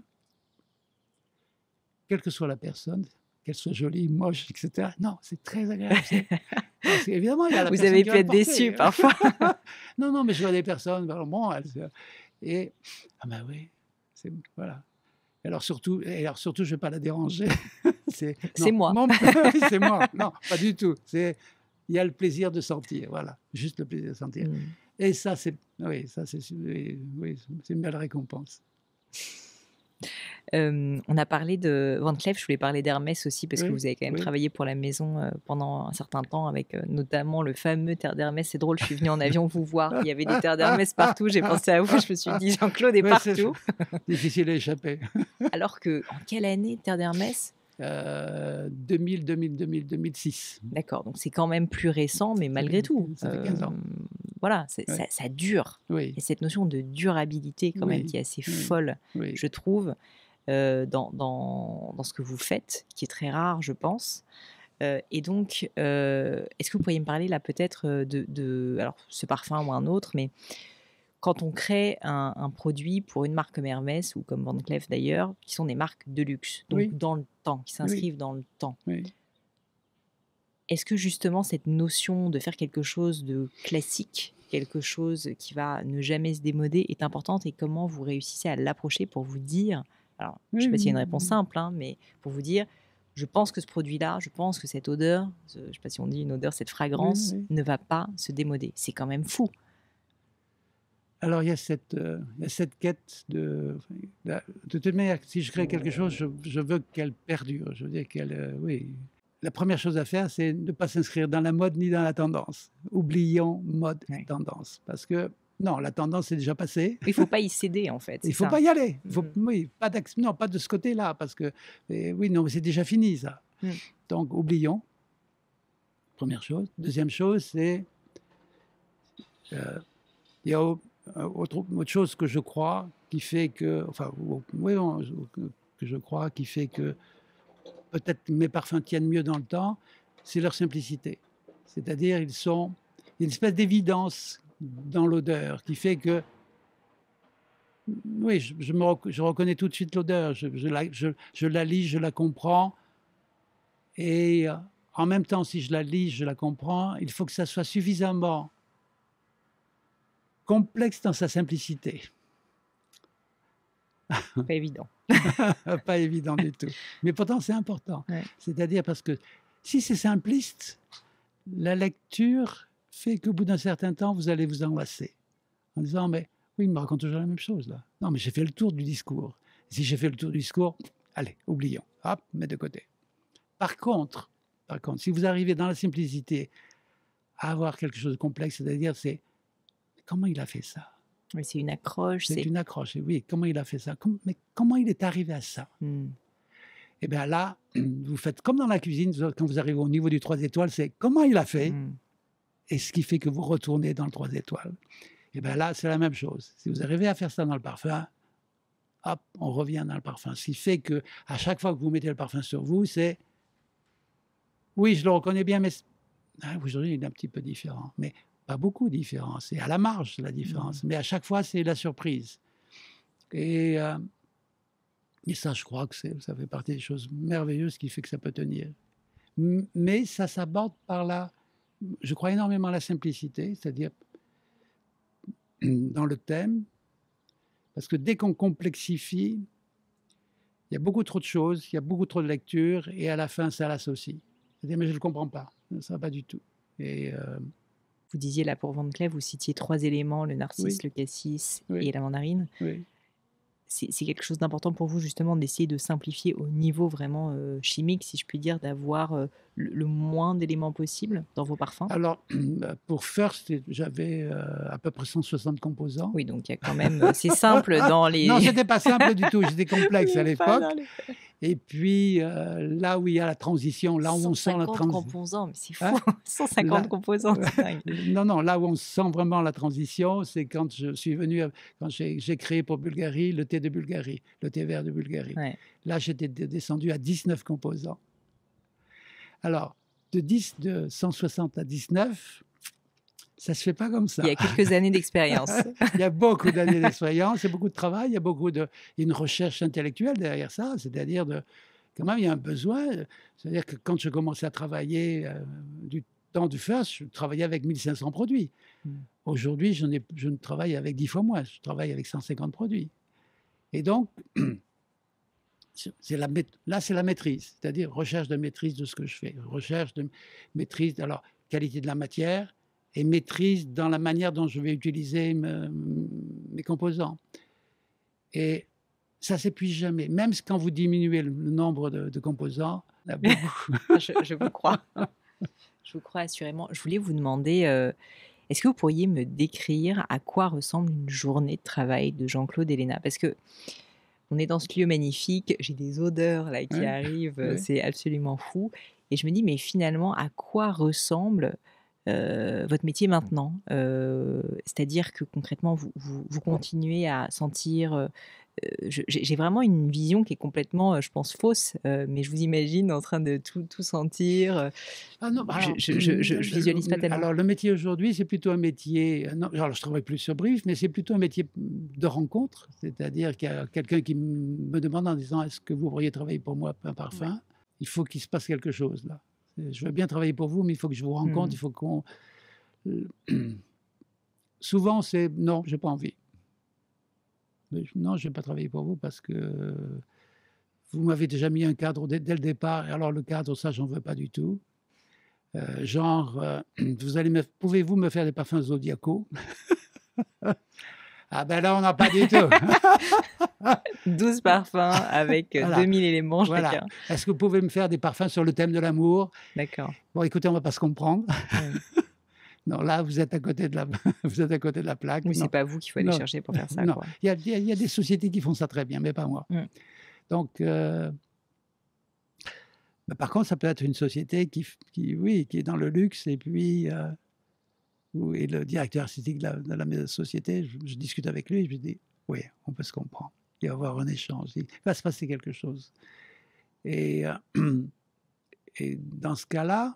quelle que soit la personne, qu'elle soit jolie, moche, et cetera. Non, c'est très agréable. Parce qu'évidemment, il y a la Vous avez pu être déçu parfois. Non, non, mais je vois des personnes, bon, elles, et ah ben oui, c'est voilà. Et alors surtout, et alors surtout, je vais pas la déranger. C'est moi. C'est moi. Non, pas du tout. C'est il y a le plaisir de sentir, voilà, juste le plaisir de sentir. Mm. Et ça, c'est oui, ça c'est oui, c'est une belle récompense. Euh, on a parlé de Van Cleef, je voulais parler d'Hermès aussi parce oui, que vous avez quand même oui. travaillé pour la maison euh, pendant un certain temps avec euh, notamment le fameux Terre d'Hermès. C'est drôle, je suis venue en avion vous voir, il y avait des Terres d'Hermès partout, j'ai pensé à vous, je me suis dit Jean-Claude est oui, partout. Est difficile à échapper. Alors que, en quelle année Terre d'Hermès? euh, deux mille, deux mille, deux mille, deux mille six. D'accord, donc c'est quand même plus récent, mais malgré tout. Ça fait quinze ans. Euh, Voilà, oui. ça, ça dure. Oui. Et cette notion de durabilité, quand oui. même, qui est assez oui. folle, oui. je trouve, euh, dans, dans, dans ce que vous faites, qui est très rare, je pense. Euh, et donc, euh, est-ce que vous pourriez me parler, là, peut-être, de, de alors, ce parfum ou un autre, mais quand on crée un, un produit pour une marque comme Hermès, ou comme Van Cleef, d'ailleurs, qui sont des marques de luxe, donc oui. dans le temps, qui s'inscrivent oui. dans le temps, oui. est-ce que justement cette notion de faire quelque chose de classique, quelque chose qui va ne jamais se démoder est importante et comment vous réussissez à l'approcher pour vous dire, alors je ne sais pas s'il y a une réponse simple, hein, mais pour vous dire, je pense que ce produit-là, je pense que cette odeur, je ne sais pas si on dit une odeur, cette fragrance oui, oui. ne va pas se démoder. C'est quand même fou. Alors il y a cette, euh, il y a cette quête de, de... De toute manière, si je crée quelque chose, je, je veux qu'elle perdure, je veux dire qu'elle... Euh, oui. La première chose à faire, c'est de ne pas s'inscrire dans la mode ni dans la tendance. Oublions mode et oui. tendance. Parce que, non, la tendance est déjà passée. Il ne faut pas y céder, en fait. Il ne faut ça. pas y aller. Faut, mm. oui, pas non, pas de ce côté-là. Parce que, eh, oui, non, c'est déjà fini, ça. Mm. Donc, oublions. Première chose. Deuxième chose, c'est... Euh, il y a autre, autre chose que je crois qui fait que... Enfin, oui, on, que je crois qui fait que... peut-être mes parfums tiennent mieux dans le temps, c'est leur simplicité. C'est-à-dire, ils sont... Il y a une espèce d'évidence dans l'odeur qui fait que... Oui, je, je, me rec... je reconnais tout de suite l'odeur. Je, je, la, je, je la lis, je la comprends. Et en même temps, si je la lis, je la comprends, il faut que ça soit suffisamment complexe dans sa simplicité. Pas évident. Pas évident du tout. Mais pourtant, c'est important. Ouais. C'est-à-dire parce que si c'est simpliste, la lecture fait qu'au bout d'un certain temps, vous allez vous enlacer. En disant, mais oui, il me raconte toujours la même chose, là. Non, mais j'ai fait le tour du discours. Si j'ai fait le tour du discours, allez, oublions. Hop, mets de côté. Par contre, par contre, si vous arrivez dans la simplicité à avoir quelque chose de complexe, c'est-à-dire, c'est comment il a fait ça? Oui, c'est une accroche. C'est une accroche, oui. Comment il a fait ça? Comme, mais comment il est arrivé à ça? Mm. Eh bien là, vous faites comme dans la cuisine, quand vous arrivez au niveau du trois étoiles, c'est comment il a fait mm. et ce qui fait que vous retournez dans le trois étoiles. Eh bien là, c'est la même chose. Si vous arrivez à faire ça dans le parfum, hop, on revient dans le parfum. Ce qui fait qu'à chaque fois que vous mettez le parfum sur vous, c'est... Oui, je le reconnais bien, mais... Ah, aujourd'hui, il est un petit peu différent, mais... Pas beaucoup de différence, c'est à la marge la différence, mmh. mais à chaque fois c'est la surprise. Et, euh, et ça, je crois que ça fait partie des choses merveilleuses qui fait que ça peut tenir. M mais ça s'aborde par la, je crois énormément à la simplicité, c'est-à-dire dans le thème, parce que dès qu'on complexifie, il y a beaucoup trop de choses, il y a beaucoup trop de lectures, et à la fin ça l'associe. C'est-à-dire mais je ne le comprends pas, ça va pas du tout. Et euh, vous disiez là pour Van Cleef, vous citiez trois éléments, le narcisse, oui. le cassis oui. et la mandarine. Oui. C'est quelque chose d'important pour vous justement d'essayer de simplifier au niveau vraiment euh, chimique, si je puis dire, d'avoir euh, le moins d'éléments possible dans vos parfums? Alors, pour First, j'avais euh, à peu près cent soixante composants. Oui, donc il y a quand même... C'est simple dans les... Non, c'était pas simple du tout. J'étais complexe à l'époque. Les... Et puis, euh, là où il y a la transition, là où on sent la transition... cent cinquante composants, mais c'est fou. Hein? cent cinquante là... composants. Non, non, là où on sent vraiment la transition, c'est quand je suis venu... Quand j'ai créé pour Bulgarie le thé de Bulgarie, le thé vert de Bulgarie. Ouais. Là, j'étais descendu à dix-neuf composants. Alors, de, dix, de cent soixante à dix-neuf, ça ne se fait pas comme ça. Il y a quelques années d'expérience. Il y a beaucoup d'années d'expérience, c'est beaucoup de travail, il y a beaucoup de, une recherche intellectuelle derrière ça, c'est-à-dire de, quand même, il y a un besoin. C'est-à-dire que quand je commençais à travailler euh, du temps du First, je travaillais avec mille cinq cents produits. Mm. Aujourd'hui, je, je ne travaille avec dix fois moins, je travaille avec cent cinquante produits. Et donc... La, là, c'est la maîtrise, c'est-à-dire recherche de maîtrise de ce que je fais, recherche de maîtrise, alors qualité de la matière et maîtrise dans la manière dont je vais utiliser me, mes composants. Et ça ne s'épuise jamais, même quand vous diminuez le nombre de, de composants. Là, je, je vous crois, je vous crois assurément. Je voulais vous demander, euh, est-ce que vous pourriez me décrire à quoi ressemble une journée de travail de Jean-Claude Ellena? Parce que on est dans ce lieu magnifique, j'ai des odeurs là, qui oui, arrivent, oui. C'est absolument fou. Et je me dis, mais finalement, à quoi ressemble euh, votre métier maintenant? euh, C'est-à-dire que concrètement, vous, vous, vous continuez à sentir... Euh, j'ai vraiment une vision qui est complètement, je pense, fausse, euh, mais je vous imagine en train de tout, tout sentir. Ah non, alors, je ne visualise pas tellement. Alors, le métier aujourd'hui, c'est plutôt un métier... Non, alors, je travaille plus sur brief, mais c'est plutôt un métier de rencontre. C'est-à-dire qu'il y a quelqu'un qui me demande en disant « Est-ce que vous pourriez travailler pour moi un parfum ?» ouais. Il faut qu'il se passe quelque chose, là. Je veux bien travailler pour vous, mais il faut que je vous rencontre, mmh. Il faut qu'on... Souvent, c'est « Non, je n'ai pas envie. » Non, je ne vais pas travailler pour vous parce que vous m'avez déjà mis un cadre dès, dès le départ. Et alors, le cadre, ça, j'en veux pas du tout. Euh, genre, euh, vous allez me, pouvez-vous me faire des parfums zodiacaux? Ah ben là, on n'a pas du tout. douze parfums avec voilà. deux mille éléments voilà. chacun. Est-ce que vous pouvez me faire des parfums sur le thème de l'amour? D'accord. Bon, écoutez, on ne va pas se comprendre. Ouais. Non, là, vous êtes à côté de la, vous êtes à côté de la plaque. Oui, ce n'est pas vous qu'il faut aller non. chercher pour faire ça. Non. Quoi. Il, y a, il y a des sociétés qui font ça très bien, mais pas moi. Mm. Donc, euh... mais par contre, ça peut être une société qui, qui, oui, qui est dans le luxe et puis euh... et le directeur artistique de la, de la société, je, je discute avec lui et je lui dis, oui, on peut se comprendre. Il va y avoir un échange, il va se passer quelque chose. Et, euh... et dans ce cas-là,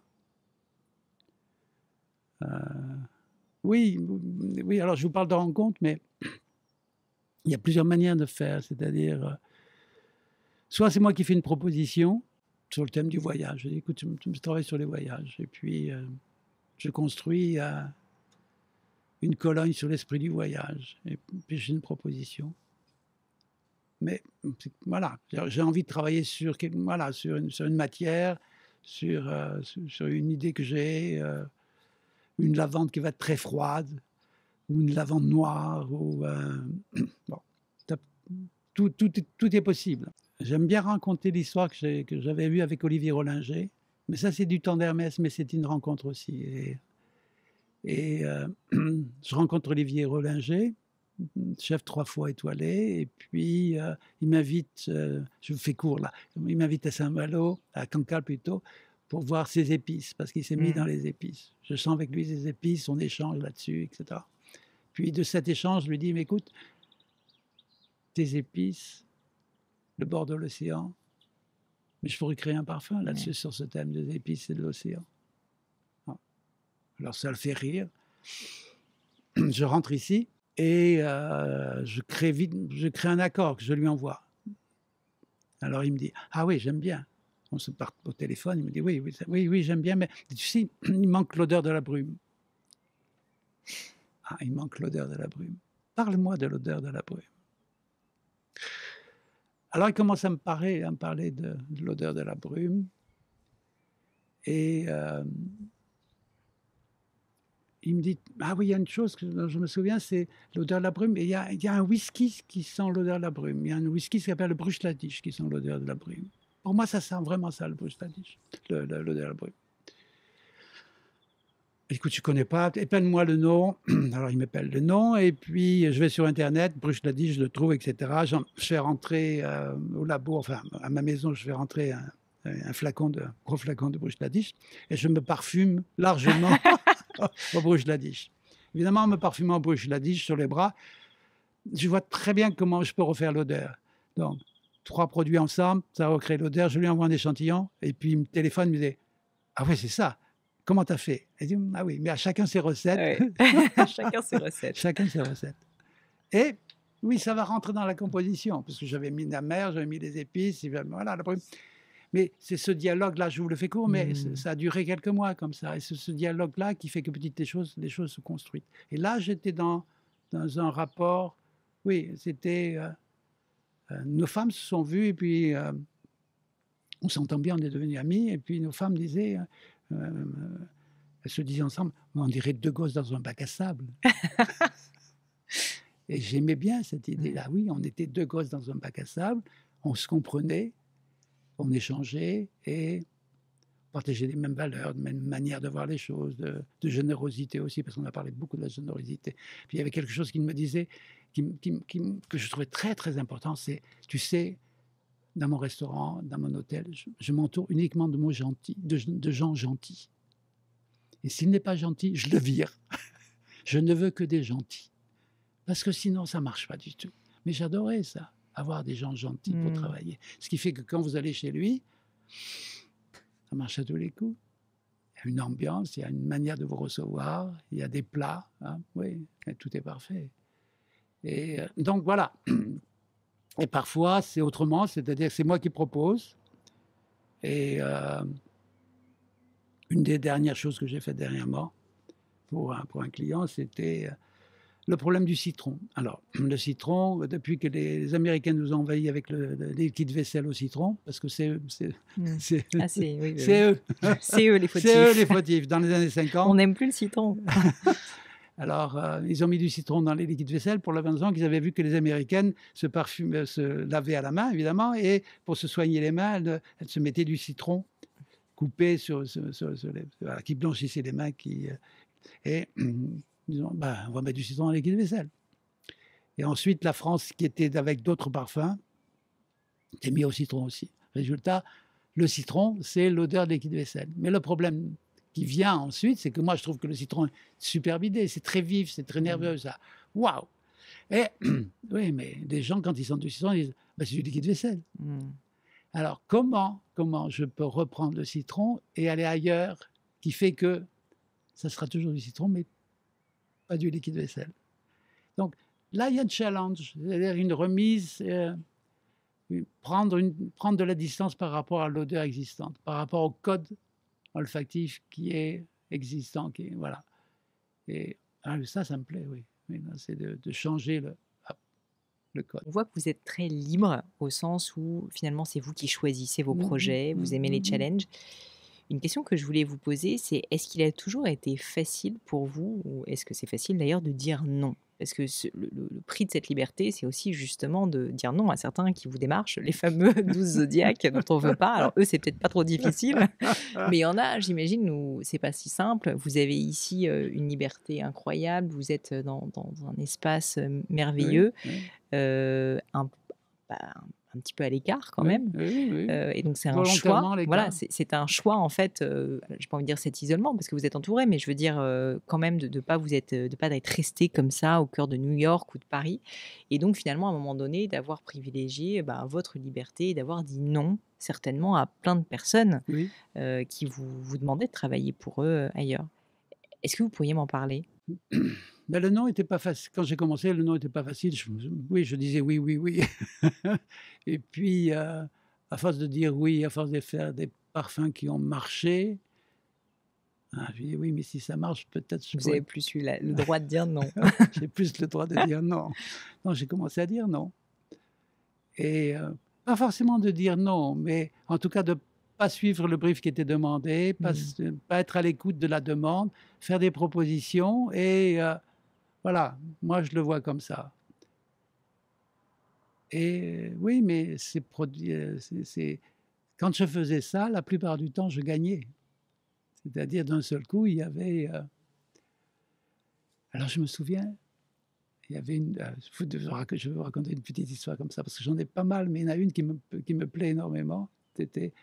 Euh, oui, oui, alors je vous parle de rencontre, mais il y a plusieurs manières de faire, c'est-à-dire, euh, soit c'est moi qui fais une proposition sur le thème du voyage, et, écoute, je, je travaille sur les voyages, et puis euh, je construis euh, une colonne sur l'esprit du voyage, et puis j'ai une proposition. Mais voilà, j'ai envie de travailler sur, voilà, sur, une, sur une matière, sur, euh, sur une idée que j'ai... Euh, une lavande qui va être très froide, ou une lavande noire, ou... Euh, bon, tout, tout, tout est possible. J'aime bien raconter l'histoire que j'avais eue avec Olivier Rolinger, mais ça, c'est du temps d'Hermès, mais c'est une rencontre aussi. Et, et euh, je rencontre Olivier Rolinger, chef trois fois étoilé, et puis euh, il m'invite, euh, je vous fais court là, il m'invite à Saint-Malo, à Cancale plutôt, pour voir ses épices, parce qu'il s'est mis mmh. dans les épices. Je sens avec lui ses épices, on échange là-dessus, et cetera. Puis de cet échange, je lui dis, mais écoute, tes épices, le bord de l'océan, mais je pourrais créer un parfum là-dessus, mmh. sur ce thème des épices et de l'océan. Alors ça le fait rire. Je rentre ici et euh, je, crée vite, je crée un accord que je lui envoie. Alors il me dit, ah oui, j'aime bien. On se parle au téléphone, il me dit oui, oui, oui, oui j'aime bien, mais tu sais, il manque l'odeur de la brume. Ah, il manque l'odeur de la brume. Parle-moi de l'odeur de la brume. Alors, il commence à me parler, à me parler de, de l'odeur de la brume. Et euh, il me dit, ah oui, il y a une chose dont je me souviens, c'est l'odeur de la brume. Et il y a, il y a un whisky qui sent l'odeur de la brume. Il y a un whisky qui s'appelle le Bruichladdich qui sent l'odeur de la brume. Pour moi, ça sent vraiment ça, le Bruichladdich, le, le, le Delbru. Écoute, tu connais pas, épelle-moi le nom. Alors, il m'appelle le nom, et puis je vais sur Internet, Bruichladdich, je le trouve, et cetera. Je, je fais rentrer euh, au labo, enfin, à ma maison, je fais rentrer un, un flacon, de, un gros flacon de Bruichladdich, et je me parfume largement au Bruichladdich. Évidemment, en me parfumant au Bruichladdich sur les bras, je vois très bien comment je peux refaire l'odeur. Donc, trois produits ensemble, ça recrée l'odeur. Je lui envoie un échantillon, et puis il me téléphone, il me dit « Ah oui, c'est ça !» Comment t'as fait? Elle dit, ah oui, mais à chacun ses recettes. Oui. chacun ses recettes. Chacun ses recettes. Et oui, ça va rentrer dans la composition, parce que j'avais mis la mer, j'avais mis les épices, voilà. La... Mais c'est ce dialogue-là, je vous le fais court, mais mmh. ça a duré quelques mois comme ça. Et c'est ce dialogue-là qui fait que petites les choses, les choses se construisent. Et là, j'étais dans, dans un rapport, oui, c'était... Euh, euh, nos femmes se sont vues, et puis euh, on s'entend bien, on est devenus amis, et puis nos femmes disaient... Euh, Euh, elles se disaient ensemble, on dirait deux gosses dans un bac à sable. Et j'aimais bien cette idée-là. Oui, on était deux gosses dans un bac à sable, on se comprenait, on échangeait et on partageait les mêmes valeurs, les mêmes manières de voir les choses, de, de générosité aussi, parce qu'on a parlé beaucoup de la générosité. Puis il y avait quelque chose qui me disait, qui, qui, qui, que je trouvais très très important, c'est, tu sais, dans mon restaurant, dans mon hôtel, je, je m'entoure uniquement de, mots gentils, de, de gens gentils. Et s'il n'est pas gentil, je le vire. Je ne veux que des gentils. Parce que sinon, ça ne marche pas du tout. Mais j'adorais ça, avoir des gens gentils mmh. pour travailler. Ce qui fait que quand vous allez chez lui, ça marche à tous les coups. Il y a une ambiance, il y a une manière de vous recevoir, il y a des plats. Hein, oui, tout est parfait. Et euh, donc, voilà. Et parfois, c'est autrement, c'est-à-dire que c'est moi qui propose. Et euh, une des dernières choses que j'ai faites dernièrement pour un, pour un client, c'était le problème du citron. Alors, le citron, depuis que les, les Américains nous ont envahis avec le, le liquide vaisselle au citron, parce que c'est eux. C'est ah, oui, oui, oui. eux. C'est eux les fautifs. C'est eux les fautifs. Dans les années cinquante. On n'aime plus le citron. Alors, euh, ils ont mis du citron dans les liquides vaisselle pour la raison qu'ils avaient vu que les Américaines se, parfumaient, se lavaient à la main, évidemment, et pour se soigner les mains, elles, elles se mettaient du citron coupé sur, sur, sur, sur les, voilà, qui blanchissait les mains. Qui, euh, et disons, ben, on va mettre du citron dans les liquides vaisselle. Et ensuite, la France, qui était avec d'autres parfums, était mise au citron aussi. Résultat, le citron, c'est l'odeur des liquides vaisselle. Mais le problème... qui vient ensuite, c'est que moi, je trouve que le citron est superbe idée. C'est très vif, c'est très nerveux, ça. Waouh! Et oui, mais des gens, quand ils sentent du citron, ils disent bah, c'est du liquide vaisselle. Mm. Alors, comment, comment je peux reprendre le citron et aller ailleurs, qui fait que ça sera toujours du citron, mais pas du liquide vaisselle? Donc, là, il y a un challenge, c'est-à-dire une remise, euh, prendre, une, prendre de la distance par rapport à l'odeur existante, par rapport au code olfactif qui est existant, qui est, voilà. Et ah, ça, ça me plaît, oui. C'est de, de changer le, le code. On voit que vous êtes très libre au sens où, finalement, c'est vous qui choisissez vos mmh. projets, vous aimez mmh. les challenges. Une question que je voulais vous poser, c'est est-ce qu'il a toujours été facile pour vous, ou est-ce que c'est facile d'ailleurs de dire non? Parce que ce, le, le prix de cette liberté, c'est aussi justement de dire non à certains qui vous démarchent, les fameux douze zodiaques dont on ne veut pas. Alors eux, c'est peut-être pas trop difficile, mais il y en a, j'imagine, où c'est pas si simple. Vous avez ici euh, une liberté incroyable, vous êtes dans, dans un espace merveilleux, oui, oui. Euh, un, bah, un petit peu à l'écart quand oui, même. Oui, oui. Euh, et donc c'est un choix. Voilà, c'est un choix en fait. Euh, j'ai pas envie de dire cet isolement parce que vous êtes entouré, mais je veux dire euh, quand même de, de pas vous être, de pas d'être resté comme ça au cœur de New York ou de Paris. Et donc finalement à un moment donné d'avoir privilégié bah, votre liberté et d'avoir dit non certainement à plein de personnes oui. euh, qui vous vous demandaient de travailler pour eux ailleurs. Est-ce que vous pourriez m'en parler? Ben, le nom n'était pas facile. Quand j'ai commencé, le nom n'était pas facile. Je, oui, je disais oui, oui, oui. Et puis, euh, à force de dire oui, à force de faire des parfums qui ont marché, hein, je dis oui, mais si ça marche, peut-être... Vous n'avez pourrais... plus eu la, le droit de dire non. J'ai plus le droit de dire non. Non, j'ai commencé à dire non. Et euh, pas forcément de dire non, mais en tout cas de pas suivre le brief qui était demandé, pas, mmh. pas être à l'écoute de la demande, faire des propositions et... Euh, voilà, moi je le vois comme ça. Et oui, mais ces produits, ces, ces, Quand je faisais ça, la plupart du temps, je gagnais. C'est-à-dire, d'un seul coup, il y avait... Euh... Alors, je me souviens, il y avait une... Euh, je vais vous raconter une petite histoire comme ça, parce que j'en ai pas mal, mais il y en a une qui me, qui me plaît énormément. C'était,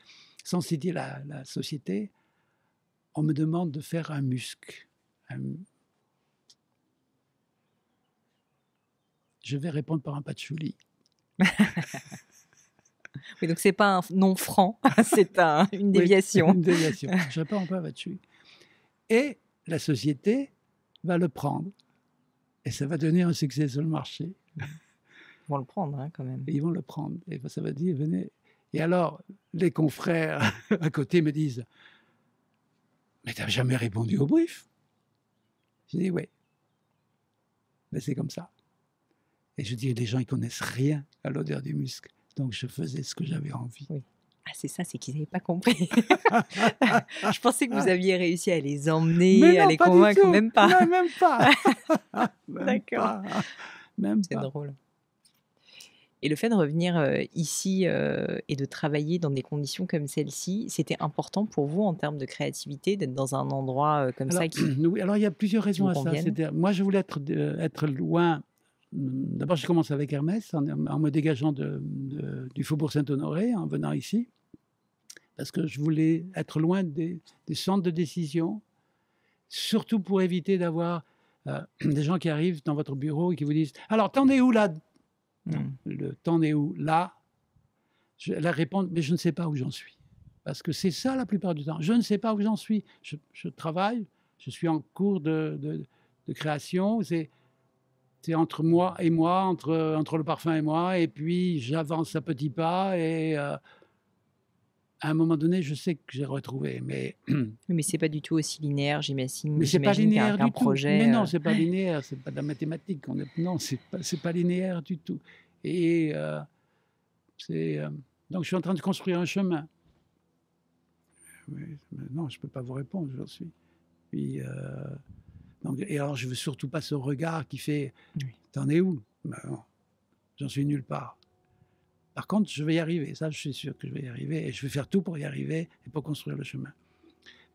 sans citer la, la société, on me demande de faire un musc. Un... Je vais répondre par un patchouli. Oui, donc ce n'est pas un nom franc, c'est un, une déviation. Oui, une déviation. Je réponds par un patchouli. Et la société va le prendre. Et ça va devenir un succès sur le marché. Ils vont le prendre, hein, quand même. Et ils vont le prendre. Et ben, ça va dire, venez. Et alors, les confrères à côté me disent, mais tu n'as jamais répondu au brief. Je dis, oui. Mais c'est comme ça. Et je dis, les gens, ils connaissent rien à l'odeur du musc. Donc, je faisais ce que j'avais envie. Oui. Ah, c'est ça, c'est qu'ils n'avaient pas compris. Je pensais que vous aviez réussi à les emmener, non, à les convaincre. Même pas. Non, même pas. D'accord. C'est drôle. Et le fait de revenir euh, ici euh, et de travailler dans des conditions comme celle-ci, c'était important pour vous en termes de créativité, d'être dans un endroit euh, comme alors, ça qui... Oui, alors, il y a plusieurs raisons à ça. Moi, je voulais être, euh, être loin... D'abord, je commence avec Hermès, en, en me dégageant de, de, du Faubourg Saint-Honoré, en venant ici, parce que je voulais être loin des, des centres de décision, surtout pour éviter d'avoir euh, des gens qui arrivent dans votre bureau et qui vous disent « Alors, t'en es où, là ?» Non, le « t'en es où, là ?» Je la réponds « Mais je ne sais pas où j'en suis. » Parce que c'est ça la plupart du temps. Je ne sais pas où j'en suis. Je, je travaille, je suis en cours de, de, de création, c'est... C'est entre moi et moi, entre, entre le parfum et moi, et puis j'avance à petits pas, et euh, à un moment donné, je sais que j'ai retrouvé. Mais mais c'est pas du tout aussi linéaire, j'imagine. Mais c'est pas linéaire du tout. Mais non, c'est pas linéaire, c'est pas de la mathématique. On est, non, c'est pas, c'est pas linéaire du tout. Et euh, c'est euh, donc je suis en train de construire un chemin. Mais, mais non, je peux pas vous répondre, j'en suis. Puis. Euh, Donc, et alors, je ne veux surtout pas ce regard qui fait oui. « T'en es où ?» Ben, j'en suis nulle part. Par contre, je vais y arriver. Ça, je suis sûr que je vais y arriver. Et je vais faire tout pour y arriver et pour construire le chemin.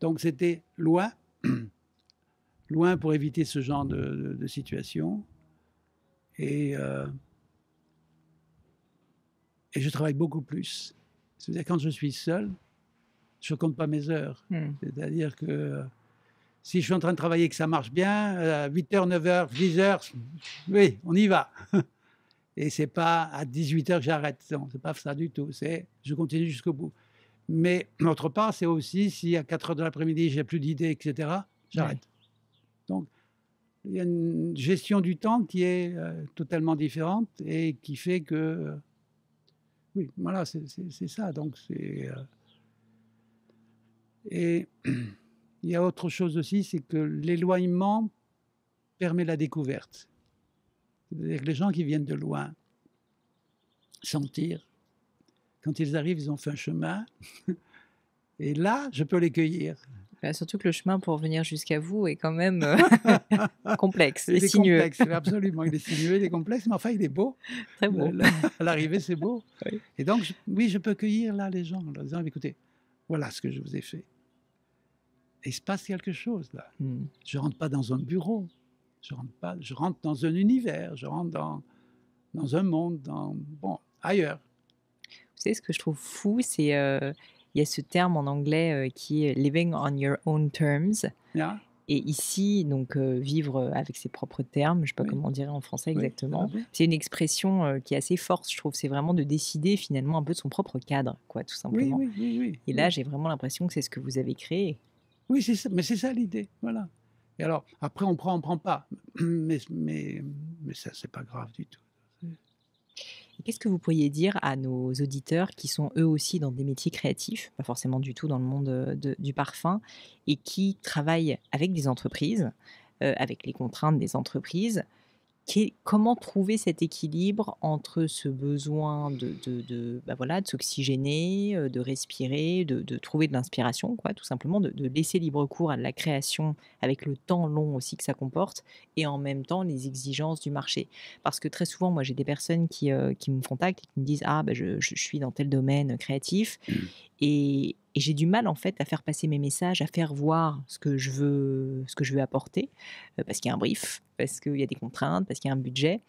Donc, c'était loin. Loin pour éviter ce genre de, de, de situation. Et, euh, et je travaille beaucoup plus. C'est-à-dire, quand je suis seul, je ne compte pas mes heures. Mm. C'est-à-dire que... Si je suis en train de travailler et que ça marche bien, euh, huit heures, neuf heures, dix heures, oui, on y va. Et ce n'est pas à dix-huit heures que j'arrête. Ce n'est pas ça du tout. C'est je continue jusqu'au bout. Mais d'autre part, c'est aussi si à quatre heures de l'après-midi, j'ai plus d'idées, et cetera, j'arrête. Oui. Donc, il y a une gestion du temps qui est euh, totalement différente et qui fait que... Euh, oui, voilà, c'est ça. Donc, c'est... Euh, et... Il y a autre chose aussi, c'est que l'éloignement permet la découverte. C'est-à-dire que les gens qui viennent de loin, sentir, quand ils arrivent, ils ont fait un chemin, et là, je peux les cueillir. Bah, surtout que le chemin pour venir jusqu'à vous est quand même complexe et sinueux. Complexe, absolument, il est sinueux, il est complexe, mais enfin, il est beau. Très beau. L'arrivée, c'est beau. Oui. Et donc, je, oui, je peux cueillir là les gens en leur disant, écoutez, voilà ce que je vous ai fait. Il se passe quelque chose, là. Mm. Je ne rentre pas dans un bureau. Je rentre, pas, je rentre dans un univers. Je rentre dans, dans un monde, dans, bon, ailleurs. Vous savez, ce que je trouve fou, c'est... Euh, il y a ce terme en anglais euh, qui est « living on your own terms yeah. ». Et ici, donc, euh, vivre avec ses propres termes, je ne sais pas oui. comment on dirait en français exactement, oui, c'est une expression euh, qui est assez forte, je trouve. C'est vraiment de décider finalement un peu de son propre cadre, quoi, tout simplement. Oui, oui, oui, oui, et là, oui. j'ai vraiment l'impression que c'est ce que vous avez créé. Oui, c'est ça, mais c'est ça l'idée, voilà. Et alors, après, on prend, on prend pas. Mais, mais, mais ça, c'est pas grave du tout. Qu'est-ce que vous pourriez dire à nos auditeurs qui sont eux aussi dans des métiers créatifs, pas forcément du tout dans le monde de, du parfum, et qui travaillent avec des entreprises, euh, avec les contraintes des entreprises, Qu comment trouver cet équilibre entre ce besoin de, de, de, bah voilà, de s'oxygéner, de respirer, de, de trouver de l'inspiration, quoi, tout simplement, de, de laisser libre cours à de la création avec le temps long aussi que ça comporte, et en même temps les exigences du marché. Parce que très souvent, moi j'ai des personnes qui, euh, qui me contactent et qui me disent « Ah, bah, je, je suis dans tel domaine créatif mmh. » et, et j'ai du mal en fait à faire passer mes messages, à faire voir ce que je veux, ce que je veux apporter, euh, parce qu'il y a un brief, parce qu'il y a des contraintes, parce qu'il y a un budget.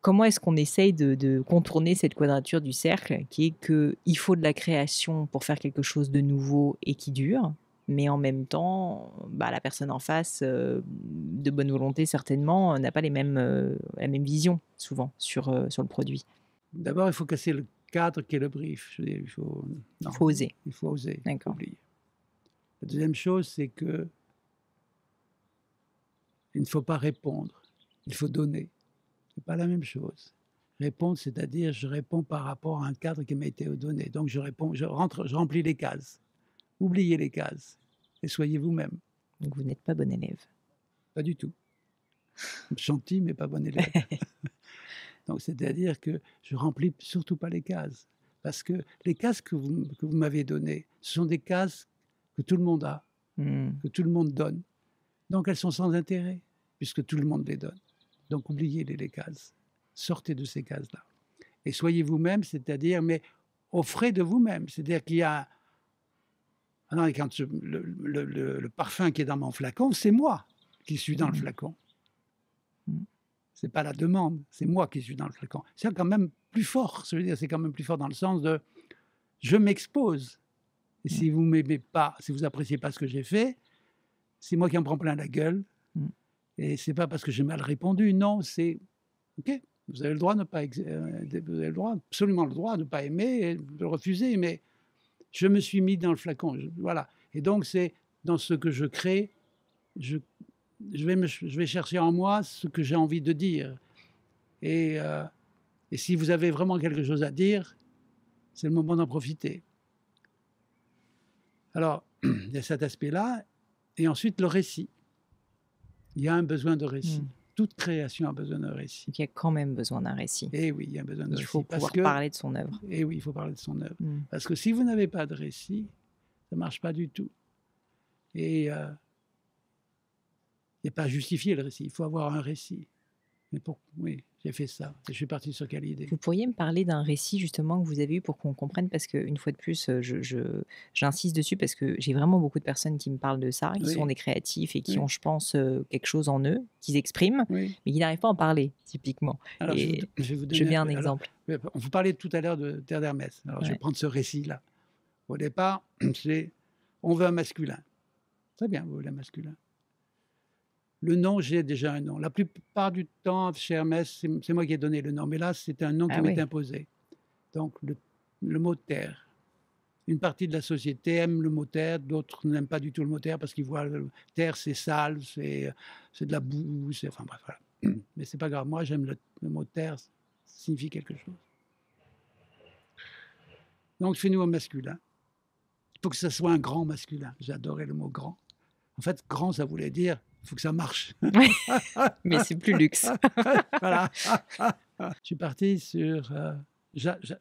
Comment est-ce qu'on essaye de, de contourner cette quadrature du cercle qui est qu'il faut de la création pour faire quelque chose de nouveau et qui dure, mais en même temps, bah, la personne en face, euh, de bonne volonté certainement, n'a pas les mêmes, euh, la même vision souvent sur, euh, sur le produit. D'abord, il faut casser le cadre qui est le brief. Je veux dire, il, faut... il faut oser. Il faut oser. D'accord. La deuxième chose, c'est que il ne faut pas répondre, il faut donner. Ce n'est pas la même chose. Répondre, c'est-à-dire je réponds par rapport à un cadre qui m'a été donné. Donc je réponds, je rentre, je remplis les cases. Oubliez les cases et soyez vous-même. Donc vous n'êtes pas bon élève. Pas du tout. Gentil, mais pas bon élève. Donc c'est-à-dire que je remplis surtout pas les cases. Parce que les cases que vous, que vous m'avez données, ce sont des cases que tout le monde a, mmh. que tout le monde donne. Donc elles sont sans intérêt, puisque tout le monde les donne. Donc oubliez les, les cases. Sortez de ces cases-là. Et soyez vous-même, c'est-à-dire, mais offrez de vous-même. C'est-à-dire qu'il y a... Ah non, quand je, le, le, le, le parfum qui est dans mon flacon, c'est moi qui suis dans mmh. le flacon. Mmh. C'est pas la demande, c'est moi qui suis dans le flacon. C'est quand même plus fort, ça veut dire, c'est quand même plus fort dans le sens de je m'expose. Et mmh. si vous m'aimez pas, si vous appréciez pas ce que j'ai fait, c'est moi qui en prends plein la gueule. Mmh. Et c'est pas parce que j'ai mal répondu, non, c'est ok, vous avez le droit de ne pas ex... vous avez le droit, absolument le droit de ne pas aimer et de refuser, mais je me suis mis dans le flacon, je... voilà. Et donc c'est dans ce que je crée, je Je vais, me, je vais chercher en moi ce que j'ai envie de dire. Et, euh, et si vous avez vraiment quelque chose à dire, c'est le moment d'en profiter. Alors, il y a cet aspect-là. Et ensuite, le récit. Il y a un besoin de récit. Mmh. Toute création a besoin d'un récit. Il y a quand même besoin d'un récit. Et oui, il y a besoin d'un récit. Il faut pouvoir que, parler de son œuvre. Et oui, il faut parler de son œuvre. Mmh. Parce que si vous n'avez pas de récit, ça ne marche pas du tout. Et... Euh, Et pas justifier le récit, il faut avoir un récit. Mais pour... Oui, j'ai fait ça, je suis parti sur quelle idée? Vous pourriez me parler d'un récit justement que vous avez eu pour qu'on comprenne, parce qu'une fois de plus, j'insiste dessus parce que j'ai vraiment beaucoup de personnes qui me parlent de ça, qui oui. sont des créatifs et qui oui. ont, je pense, quelque chose en eux, qu'ils expriment, oui. mais qui n'arrivent pas à en parler, typiquement. Alors, et je, je, vous je mets un, un exemple. Alors, on vous parlait tout à l'heure de Terre d'Hermès, alors ouais. je vais prendre ce récit-là. Au départ, c'est on veut un masculin. Très bien, vous voulez un masculin. Le nom, j'ai déjà un nom. La plupart du temps, chez Hermès, c'est moi qui ai donné le nom. Mais là, c'est un nom ah qui oui. m'est imposé. Donc, le, le mot « terre ». Une partie de la société aime le mot « terre », d'autres n'aiment pas du tout le mot « terre » parce qu'ils voient « terre », c'est sale, c'est de la boue, c'est... Enfin, bref, voilà. Mais c'est pas grave. Moi, j'aime le, le mot « terre », ça signifie quelque chose. Donc, fais-nous un masculin. Il faut que ça soit un grand masculin. J'adorais le mot « grand ». En fait, « grand », ça voulait dire... Il faut que ça marche. Mais c'est plus luxe. Voilà. Je suis parti sur... Euh,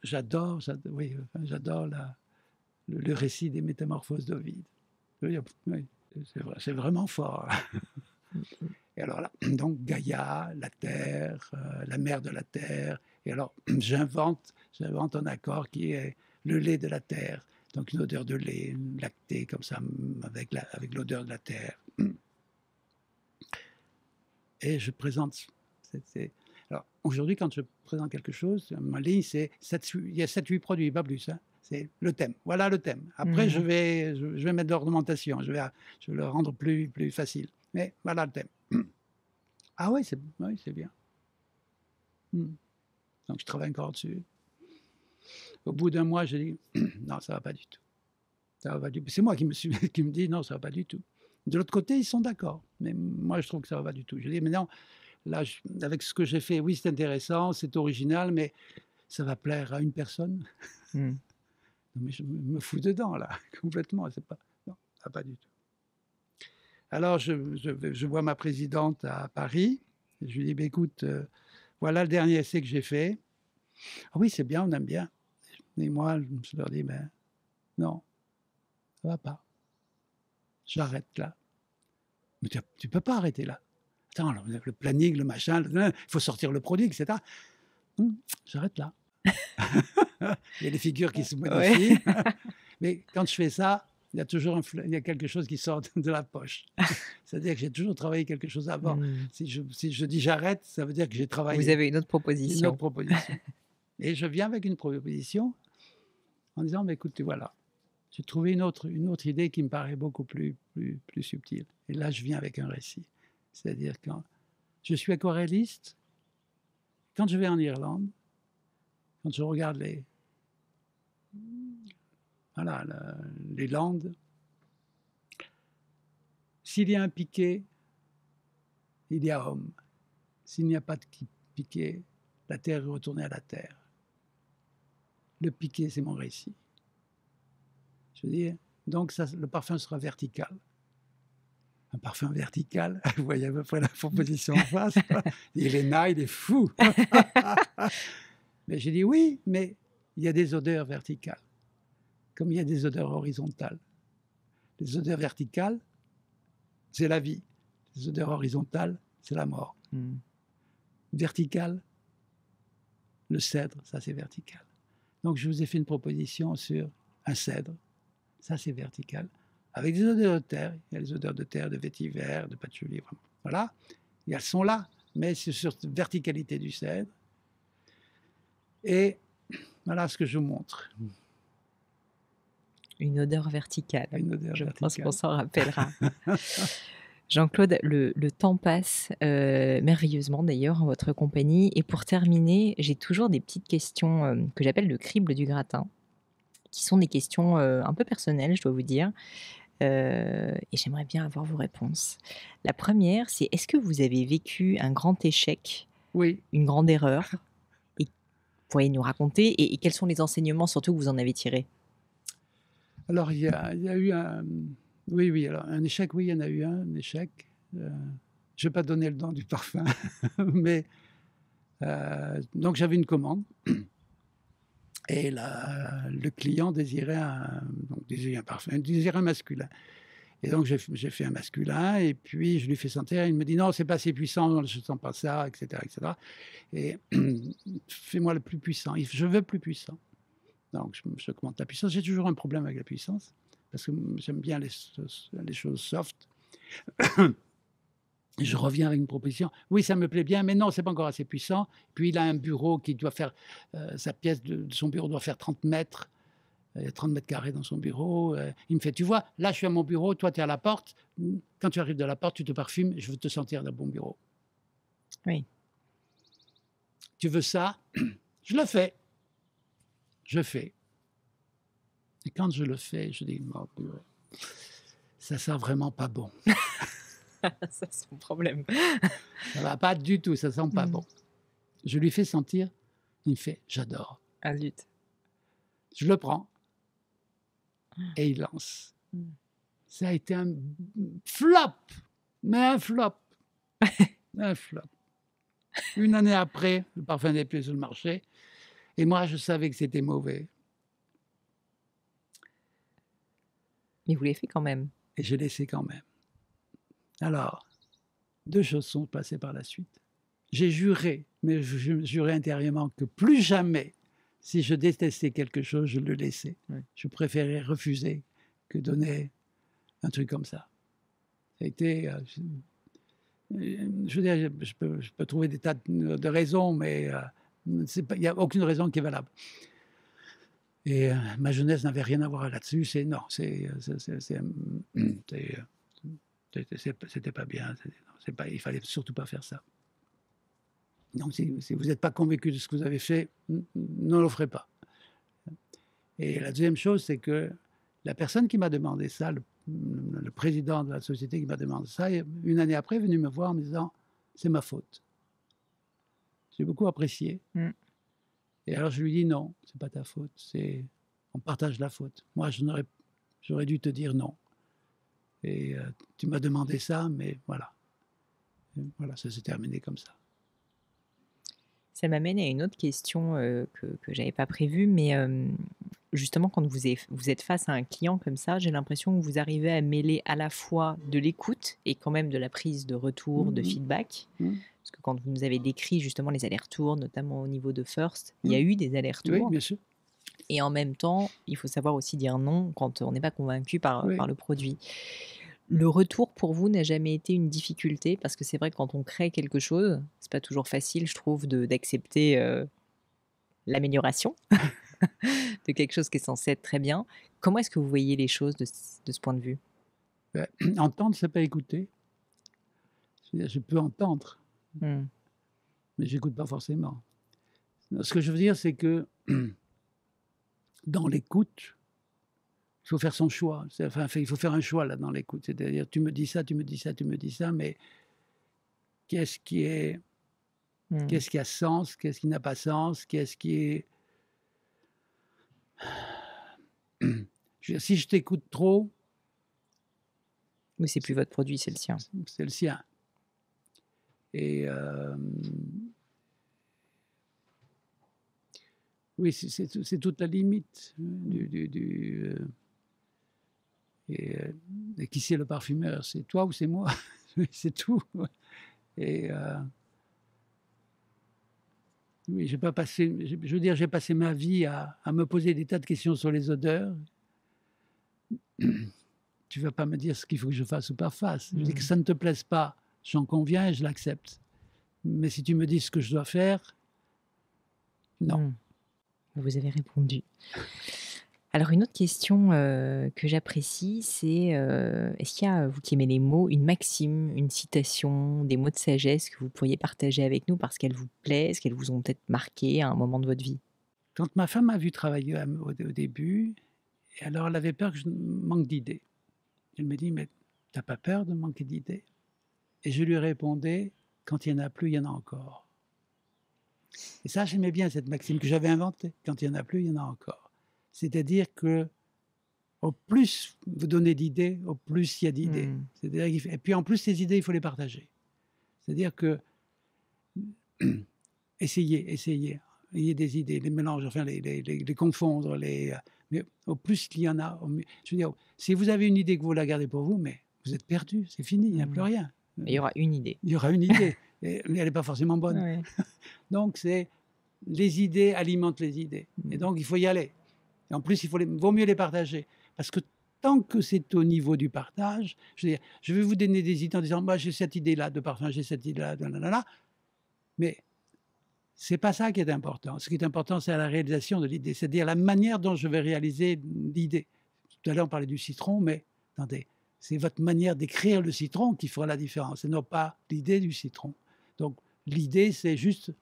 j'adore oui, j'adore le, le récit des métamorphoses d'Ovide. Oui, oui, c'est vrai, c'est vraiment fort. Et alors là, donc Gaïa, la Terre, euh, la mère de la Terre. Et alors, j'invente j'invente un accord qui est le lait de la Terre. Donc une odeur de lait, lactée comme ça, avec la, avec l'odeur de la Terre. Et je présente... Alors, aujourd'hui, quand je présente quelque chose, ma ligne, c'est il y a sept huit produits, pas plus. Hein. C'est le thème. Voilà le thème. Après, mmh. je, vais, je, je vais mettre de l'ornementation. Je vais, je vais le rendre plus, plus facile. Mais voilà le thème. Mmh. Ah oui, c'est oui, c'est bien. Mmh. Donc, je travaille encore dessus. Au bout d'un mois, je dis, non, ça ne va pas du tout. Ça va du... C'est moi qui me, suis, qui me dis, non, ça ne va pas du tout. De l'autre côté, ils sont d'accord. Mais moi, je trouve que ça ne va pas du tout. Je dis, mais non, là, je, avec ce que j'ai fait, oui, c'est intéressant, c'est original, mais ça va plaire à une personne. Mm. Non, mais je me fous dedans, là, complètement. C'est pas, non, ça va pas du tout. Alors, je, je, je vois ma présidente à Paris. Je lui dis, bah, écoute, euh, voilà le dernier essai que j'ai fait. Ah oui, c'est bien, on aime bien. Et moi, je leur dis, ben non, ça va pas. J'arrête là. Mais tu, tu peux pas arrêter là. Attends, le, le planning, le machin, il faut sortir le produit, et cetera. Hum, j'arrête là. Il y a des figures qui se modifient. Ouais. Mais quand je fais ça, il y a toujours un, il y a quelque chose qui sort de la poche. C'est-à-dire que j'ai toujours travaillé quelque chose avant. Mmh. Si, je, si je dis j'arrête, ça veut dire que j'ai travaillé. Vous avez une autre proposition. Une autre proposition. Et je viens avec une proposition en disant, mais écoute, voilà, j'ai trouvé une autre, une autre idée qui me paraît beaucoup plus, plus, plus subtile. Et là, je viens avec un récit. C'est-à-dire que je suis aquarelliste. Quand je vais en Irlande, quand je regarde les... Voilà, le, les landes. S'il y a un piquet, il y a homme. S'il n'y a pas de piquet, la terre est retournée à la terre. Le piquet, c'est mon récit. Je veux dire, donc ça, le parfum sera vertical. Un parfum vertical, vous voyez à peu près la proposition en face. Il est naïf, il est fou. Mais j'ai dit oui, mais il y a des odeurs verticales. Comme il y a des odeurs horizontales. Les odeurs verticales, c'est la vie. Les odeurs horizontales, c'est la mort. Mm. Verticale, le cèdre, ça c'est vertical. Donc je vous ai fait une proposition sur un cèdre, ça c'est vertical. Avec des odeurs de terre, il y a les odeurs de terre, de vétiver, de patchouli, voilà. Et elles sont là, mais c'est sur la verticalité du cèdre. Et voilà ce que je vous montre. Mm. Une odeur verticale. Une odeur Je verticale. pense qu'on s'en rappellera. Jean-Claude, le, le temps passe euh, merveilleusement d'ailleurs en votre compagnie. Et pour terminer, j'ai toujours des petites questions euh, que j'appelle le crible du gratin, qui sont des questions euh, un peu personnelles, je dois vous dire. Euh, et j'aimerais bien avoir vos réponses. La première, c'est est-ce que vous avez vécu un grand échec, oui. une grande erreur et, vous pourriez nous raconter et, et quels sont les enseignements surtout que vous en avez tirés? Alors, il y, a, il y a eu un... Oui, oui, alors, un échec, oui, il y en a eu un, un échec. Euh, je ne vais pas donner le nom du parfum, mais... Euh, donc, j'avais une commande. Et la, le client désirait un, donc, désirait un parfum, désirait un masculin. Et donc, j'ai, j'ai fait un masculin, et puis je lui fais sentir, il me dit, non, ce n'est pas assez puissant, je ne sens pas ça, et cetera, et cetera. Et fais-moi le plus puissant, je veux plus puissant. Donc, je, je augmente la puissance. J'ai toujours un problème avec la puissance, parce que j'aime bien les, les choses soft. Je reviens avec une proposition. Oui, ça me plaît bien, mais non, ce n'est pas encore assez puissant. Puis, il a un bureau qui doit faire... Euh, sa pièce de, de son bureau doit faire trente mètres. Il y a trente mètres carrés dans son bureau. Euh, il me fait, tu vois, là, je suis à mon bureau, toi, tu es à la porte. Quand tu arrives de la porte, tu te parfumes, je veux te sentir dans mon bureau. Oui. Tu veux ça? Je le fais. Je fais. Et quand je le fais, je dis, oh, ça sent vraiment pas bon. Ça, c'est mon problème. Ça va pas du tout, ça sent pas mmh. bon. Je lui fais sentir, il me fait, j'adore. Ah, zut. Je le prends et il lance. Mmh. Ça a été un flop, mais un flop. un flop. Une année après, le parfum n'est plus sur le marché. Et moi, je savais que c'était mauvais. Mais vous l'avez fait quand même. Et je l'ai fait quand même. Alors, deux choses sont passées par la suite. J'ai juré, mais je jurais intérieurement que plus jamais, si je détestais quelque chose, je le laissais. Oui. Je préférais refuser que donner un truc comme ça. Ça a été... Euh, je veux dire, je peux, je peux trouver des tas de, de raisons, mais... Euh, il n'y a aucune raison qui est valable. Et euh, ma jeunesse n'avait rien à voir là-dessus. C'est non, c'est, c'est, c'est, c'est, c'est, c'est, c'est, c'était pas bien. C'est, c'est pas, il fallait surtout pas faire ça. Donc, si, si vous n'êtes pas convaincu de ce que vous avez fait, ne l'offrez pas. Et la deuxième chose, c'est que la personne qui m'a demandé ça, le, le président de la société qui m'a demandé ça, une année après, est venu me voir en me disant, c'est ma faute. J'ai beaucoup apprécié. Mm. Et alors, je lui dis non, c'est pas ta faute. C'est... On partage la faute. Moi, je n'aurais... j'aurais dû te dire non. Et euh, tu m'as demandé ça, mais voilà. Voilà, ça s'est terminé comme ça. Ça m'amène à une autre question euh, que, que je n'avais pas prévue, mais euh, justement, quand vous êtes, vous êtes face à un client comme ça, j'ai l'impression que vous arrivez à mêler à la fois de l'écoute et quand même de la prise de retour, mmh. de feedback. Mmh. Parce que quand vous nous avez décrit justement les allers-retours, notamment au niveau de First, mmh. il y a eu des allers-retours. Oui, bien sûr. Et en même temps, il faut savoir aussi dire non quand on n'est pas convaincu par, oui. par le produit. Le retour, pour vous, n'a jamais été une difficulté? Parce que c'est vrai que quand on crée quelque chose, c'est pas toujours facile, je trouve, de, d'accepter euh, l'amélioration de quelque chose qui est censé être très bien. Comment est-ce que vous voyez les choses de, de ce point de vue? euh, Entendre, c'est pas écouter. C'est-à-dire, je peux entendre, mm. mais j'écoute pas forcément. Ce que je veux dire, c'est que dans l'écoute, il faut faire son choix. Enfin, il faut faire un choix là dans l'écoute. C'est-à-dire, tu me dis ça, tu me dis ça, tu me dis ça, mais qu'est-ce qui est, mmh. qu'est-ce qui a sens, qu'est-ce qui n'a pas sens, qu'est-ce qui est. Je veux dire, si je t'écoute trop, oui, c'est plus votre produit, c'est le sien. C'est le sien. Et euh... oui, c'est, c'est, c'est toute la limite du. du, du euh... Et, et qui c'est le parfumeur? C'est toi ou c'est moi? C'est tout. Et euh, oui, j'ai pas passé. Je veux dire, j'ai passé ma vie à, à me poser des tas de questions sur les odeurs. Tu vas pas me dire ce qu'il faut que je fasse ou pas fasse. Je dis que ça ne te plaise pas, j'en conviens et je l'accepte. Mais si tu me dis ce que je dois faire, non. Vous avez répondu. Alors, une autre question euh, que j'apprécie, c'est euh, est-ce qu'il y a, vous qui aimez les mots, une maxime, une citation, des mots de sagesse que vous pourriez partager avec nous parce qu'elles vous plaisent, qu'elles vous ont peut-être marqué à un moment de votre vie? Quand ma femme m'a vu travailler au, au début, et alors elle avait peur que je manque d'idées. Elle me dit, mais t'as pas peur de manquer d'idées? Et je lui répondais, quand il n'y en a plus, il y en a encore. Et ça, j'aimais bien cette maxime que j'avais inventée. Quand il n'y en a plus, il y en a encore. C'est-à-dire que au plus vous donnez d'idées, au plus il y a d'idées. Mmh. C'est-à-dire, et puis en plus, ces idées, il faut les partager. C'est-à-dire que essayez, essayez, ayez des idées, les mélanges, enfin les, les, les, les confondre, les, mais au plus il y en a, au mieux. Je veux dire, si vous avez une idée que vous la gardez pour vous, mais vous êtes perdu, c'est fini, il n'y a mmh. plus rien. Mais il y aura une idée. Il y aura une idée, et elle n'est pas forcément bonne. Ouais. Donc c'est les idées alimentent les idées, mmh. et donc il faut y aller. Et en plus, il faut les, vaut mieux les partager. Parce que tant que c'est au niveau du partage, je veux dire, je vais vous donner des idées en disant, moi, j'ai cette idée-là de parfum, j'ai cette idée-là, blablabla. Mais ce n'est pas ça qui est important. Ce qui est important, c'est la réalisation de l'idée. C'est-à-dire la manière dont je vais réaliser l'idée. Tout à l'heure, on parlait du citron, mais attendez, c'est votre manière d'écrire le citron qui fera la différence, et non pas l'idée du citron. Donc, l'idée, c'est juste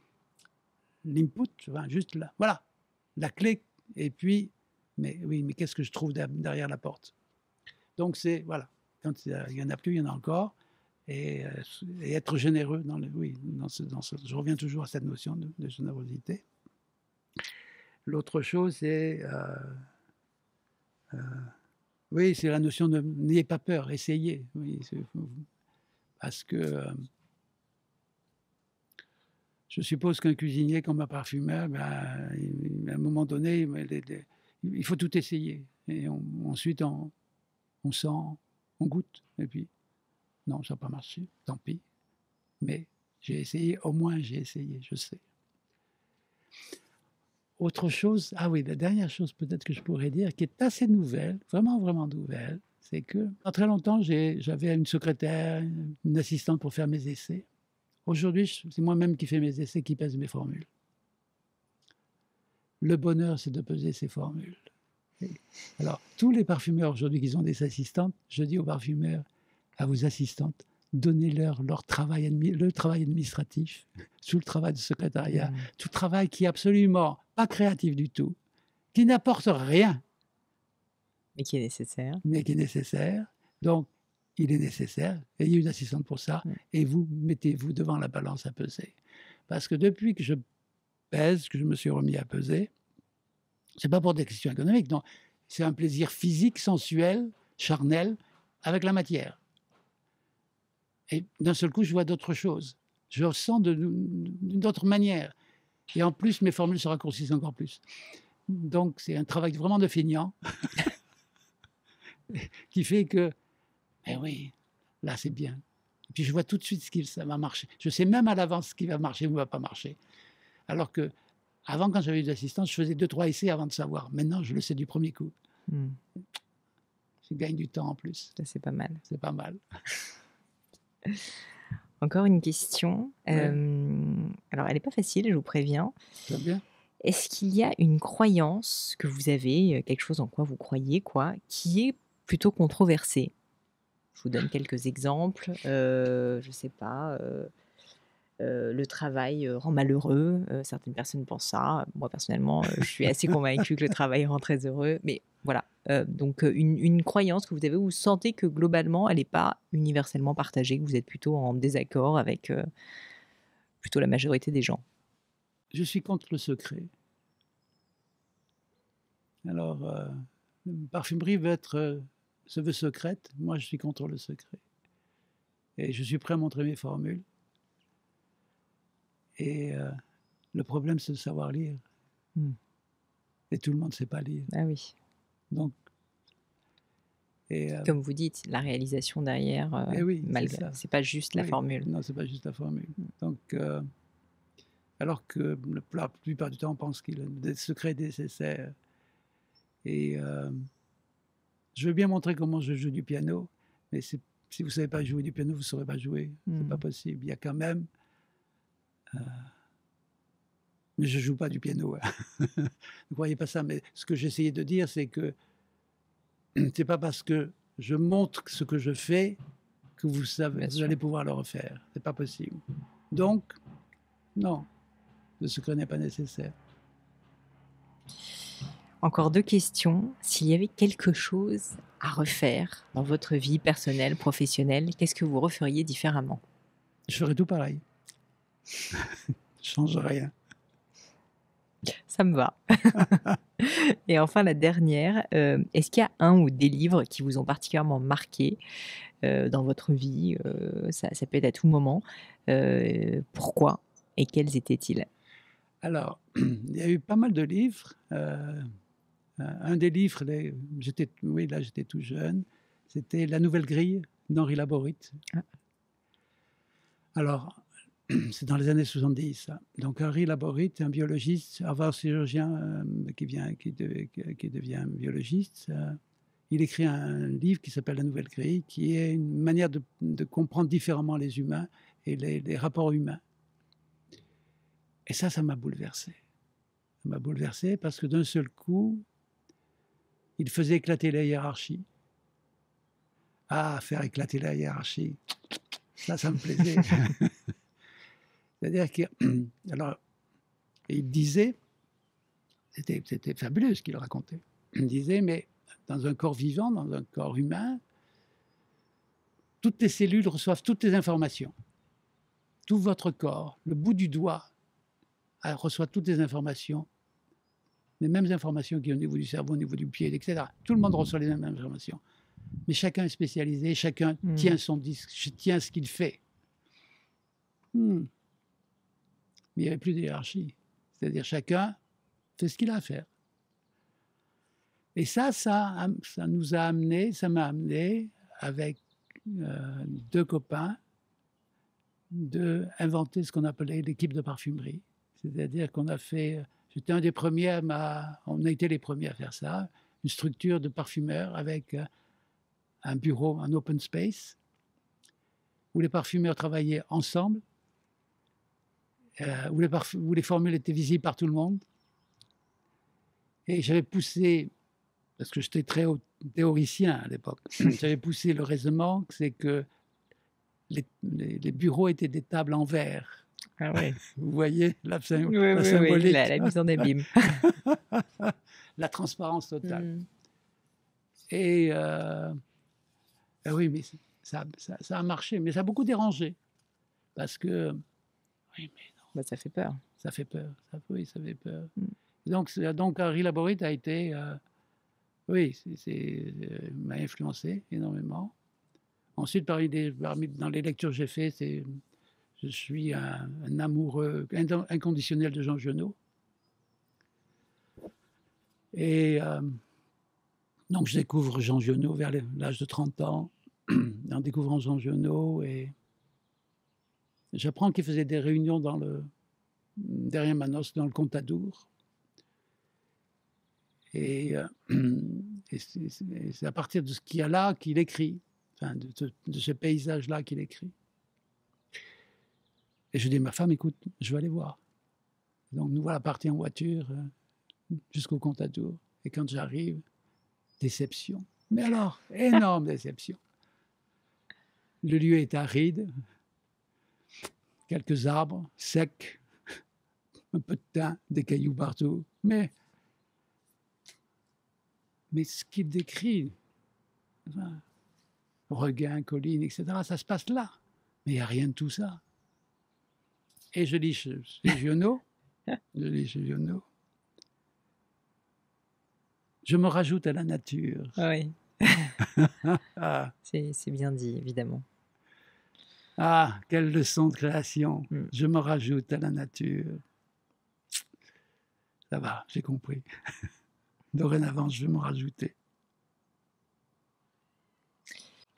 l'input, enfin, juste là. Voilà, la clé. Et puis, mais oui, mais qu'est-ce que je trouve derrière la porte? Donc, c'est, voilà, quand il n'y en a plus, il y en a encore. Et, et être généreux, dans le, oui, dans ce, dans ce, je reviens toujours à cette notion de, de générosité. L'autre chose, c'est, euh, euh, oui, c'est la notion de n'ayez pas peur, essayez. Oui, parce que euh, je suppose qu'un cuisinier comme un parfumeur, ben, à un moment donné, il faut tout essayer. Et on, ensuite, on, on sent, on goûte. Et puis, non, ça n'a pas marché, tant pis. Mais j'ai essayé, au moins j'ai essayé, je sais. Autre chose, ah oui, la dernière chose peut-être que je pourrais dire, qui est assez nouvelle, vraiment, vraiment nouvelle, c'est que, en très longtemps, j'ai, j'avais une secrétaire, une assistante pour faire mes essais. Aujourd'hui, c'est moi-même qui fais mes essais, qui pèse mes formules. Le bonheur, c'est de peser ses formules. Alors, tous les parfumeurs aujourd'hui qui ont des assistantes, je dis aux parfumeurs, à vos assistantes, donnez-leur leur travail admi- le travail administratif, tout le travail de secrétariat, mmh. tout travail qui est absolument pas créatif du tout, qui n'apporte rien. Mais qui est nécessaire. Mais qui est nécessaire. Donc, il est nécessaire, ayez une assistante pour ça, oui. et vous mettez-vous devant la balance à peser. Parce que depuis que je pèse, que je me suis remis à peser, c'est pas pour des questions économiques, non, c'est un plaisir physique, sensuel, charnel, avec la matière. Et d'un seul coup, je vois d'autres choses. Je ressens d'une autre manière. Et en plus, mes formules se raccourcissent encore plus. Donc, c'est un travail vraiment de feignant qui fait que, eh oui, là, c'est bien. Et puis, je vois tout de suite ce qui ça va marcher. Je sais même à l'avance ce qui va marcher ou ne va pas marcher. Alors que, avant, quand j'avais eu de l'assistance, je faisais deux, trois essais avant de savoir. Maintenant, je le sais du premier coup. Mm. Je gagne du temps en plus. C'est pas mal. C'est pas mal. Encore une question. Ouais. Euh, alors, elle n'est pas facile, je vous préviens. Très bien. Est-ce qu'il y a une croyance que vous avez, quelque chose en quoi vous croyez, quoi, qui est plutôt controversée? Je vous donne quelques exemples. Euh, je ne sais pas. Euh, euh, le travail rend malheureux. Euh, certaines personnes pensent ça. Moi, personnellement, euh, je suis assez convaincue que le travail rend très heureux. Mais voilà. Euh, donc, une, une croyance que vous avez, où vous sentez que globalement, elle n'est pas universellement partagée, que vous êtes plutôt en désaccord avec euh, plutôt la majorité des gens. Je suis contre le secret. Alors, euh, une parfumerie veut être, euh, se veut secrète. Moi, je suis contre le secret. Et je suis prêt à montrer mes formules. Et euh, le problème, c'est de savoir lire. Mm. Et tout le monde ne sait pas lire. Ah oui. Donc, et, euh, comme vous dites, la réalisation derrière, euh, eh oui, malgré, c'est pas juste oui, la formule. Non, c'est pas juste la formule. Donc... Euh, alors que la plupart du temps, on pense qu'il y a des secrets nécessaires. Et euh, je veux bien montrer comment je joue du piano, mais si vous ne savez pas jouer du piano, vous ne saurez pas jouer. Mmh. C'est pas possible. Il y a quand même... Euh, mais je ne joue pas du piano. Hein. Ne croyez pas ça. Mais ce que j'essayais de dire, c'est que c'est pas parce que je montre ce que je fais que vous savez, vous allez pouvoir le refaire. C'est pas possible. Donc, non. Le secret n'est pas nécessaire. Encore deux questions. S'il y avait quelque chose à refaire dans votre vie personnelle, professionnelle, qu'est-ce que vous referiez différemment? Je ferais tout pareil. Je ne change rien. Ça me va. Et enfin, la dernière. Euh, est-ce qu'il y a un ou des livres qui vous ont particulièrement marqué euh, dans votre vie? euh, ça, ça peut être à tout moment. Euh, pourquoi? Et quels étaient-ils? Alors, il y a eu pas mal de livres. Euh, un des livres, les, j'étais, oui, là j'étais tout jeune, c'était « La nouvelle grille » d'Henri Laborit. Ah. Alors, c'est dans les années soixante-dix. Ça. Donc, Henri Laborit, un biologiste, avant-chirurgien euh, qui, vient, qui, de, qui devient biologiste, euh, il écrit un livre qui s'appelle « La nouvelle grille », qui est une manière de, de comprendre différemment les humains et les, les rapports humains. Et ça, ça m'a bouleversé. Ça m'a bouleversé parce que d'un seul coup, il faisait éclater la hiérarchie. Ah, faire éclater la hiérarchie, ça, ça me plaisait. C'est-à-dire qu'il alors, il disait, c'était, c'était fabuleux ce qu'il racontait, il disait, mais dans un corps vivant, dans un corps humain, toutes les cellules reçoivent toutes les informations. Tout votre corps, le bout du doigt, elle reçoit toutes les informations, les mêmes informations qu'il y a au niveau du cerveau, au niveau du pied, et cetera. Tout le monde reçoit les mêmes informations. Mais chacun est spécialisé, chacun mmh. tient son disque, tient ce qu'il fait. Mmh. Mais il n'y avait plus de hiérarchie. C'est-à-dire chacun fait ce qu'il a à faire. Et ça, ça, ça nous a amené, ça m'a amené avec euh, deux copains d'inventer ce qu'on appelait l'équipe de parfumerie. C'est-à-dire qu'on a fait, j'étais un des premiers, à ma, on a été les premiers à faire ça, une structure de parfumeurs avec un bureau, un open space, où les parfumeurs travaillaient ensemble, euh, où, les parfum, où les formules étaient visibles par tout le monde. Et j'avais poussé, parce que j'étais très théoricien à l'époque, j'avais poussé le raisonnement, c'est que les, les, les bureaux étaient des tables en verre. Ah ouais. Vous voyez la, oui, la oui, symbolique. Oui, la, la mise en abîme. La transparence totale. Mm. Et euh, ben oui, mais ça, ça, ça a marché, mais ça a beaucoup dérangé. Parce que... Oui, mais non. Bah, ça fait peur. Ça fait peur. Ça, oui, ça fait peur. Mm. Donc, donc, Henri Laborit a été... Euh, oui, c'est, c'est, euh, m'a influencé énormément. Ensuite, parmi des, parmi, dans les lectures que j'ai faites, je suis un, un amoureux inconditionnel de Jean Giono. Et euh, donc, je découvre Jean Giono vers l'âge de trente ans, en découvrant Jean Giono, et j'apprends qu'il faisait des réunions dans le, derrière Manosque, dans le Contadour. Et, euh, et c'est à partir de ce qu'il y a là qu'il écrit, enfin, de, de, de ce paysage-là qu'il écrit. Et je dis à ma femme, écoute, je vais aller voir. Donc, nous voilà partis en voiture jusqu'au Contadour. Et quand j'arrive, déception. Mais alors, énorme déception. Le lieu est aride, quelques arbres secs, un peu de thym, des cailloux partout. Mais, mais ce qu'il décrit, enfin, regain, collines, et cetera, ça se passe là. Mais il n'y a rien de tout ça. Et je lis chez Giono, je lis chez Giono, je me rajoute à la nature. Oui. C'est bien dit, évidemment. Ah, quelle leçon de création. Mm. Je me rajoute à la nature. Ça va, j'ai compris. Dorénavant, je vais me rajouter.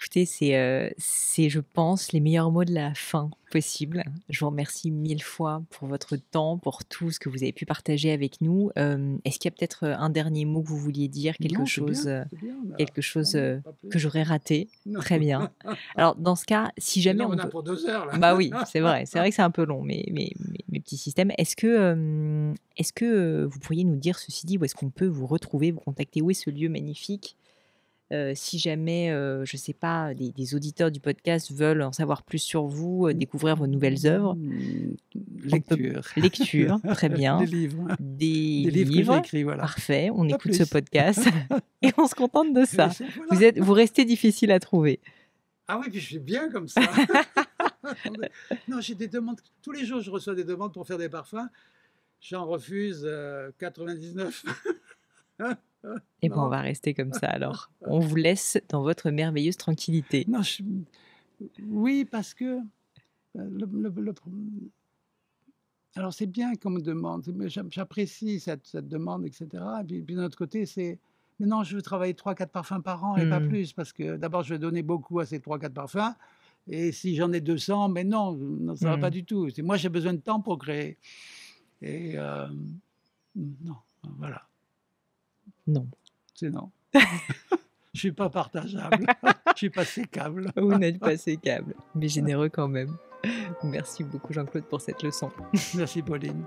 Écoutez, c'est, euh, je pense, les meilleurs mots de la fin possible. Je vous remercie mille fois pour votre temps, pour tout ce que vous avez pu partager avec nous. Euh, Est-ce qu'il y a peut-être un dernier mot que vous vouliez dire, quelque non, chose, bien, bien, a, quelque chose euh, que j'aurais raté? Non. Très bien. Alors, dans ce cas, si jamais... Non, on, on a peut... pour deux heures, là. Bah oui, c'est vrai. C'est vrai que c'est un peu long, mais, mais, mais mes petits systèmes. Est-ce que... Euh, Est-ce que vous pourriez nous dire, ceci dit, où est-ce qu'on peut vous retrouver, vous contacter? Où est ce lieu magnifique? euh, Si jamais, euh, je ne sais pas, des, des auditeurs du podcast veulent en savoir plus sur vous, euh, découvrir vos nouvelles œuvres. Lecture. Peut... Lecture, très bien. Des livres. Des, des livres, livres. Écrits, voilà. Parfait, on Pas écoute plus. ce podcast et on se contente de ça. Sais, voilà. Vous, êtes, vous restez difficile à trouver. Ah oui, puis je suis bien comme ça. Non, j'ai des demandes. Tous les jours, je reçois des demandes pour faire des parfums. J'en refuse euh, quatre-vingt-dix-neuf. Et bon, on va rester comme ça alors. On vous laisse dans votre merveilleuse tranquillité. Non, je... Oui, parce que... Le, le, le... Alors, c'est bien qu'on me demande. J'apprécie cette, cette demande, et cetera. Et puis, puis d'un autre côté, c'est... Mais non, je veux travailler trois quatre parfums par an et mmh. pas plus. Parce que d'abord, je vais donner beaucoup à ces trois quatre parfums. Et si j'en ai deux cents, mais non, non ça ne mmh. va pas du tout. Moi, j'ai besoin de temps pour créer... Et euh, non, voilà. Non. C'est non. Je ne suis pas partageable. Je ne suis pas sécable. Vous n'êtes pas sécable, mais généreux quand même. Merci beaucoup Jean-Claude pour cette leçon. Merci Pauline.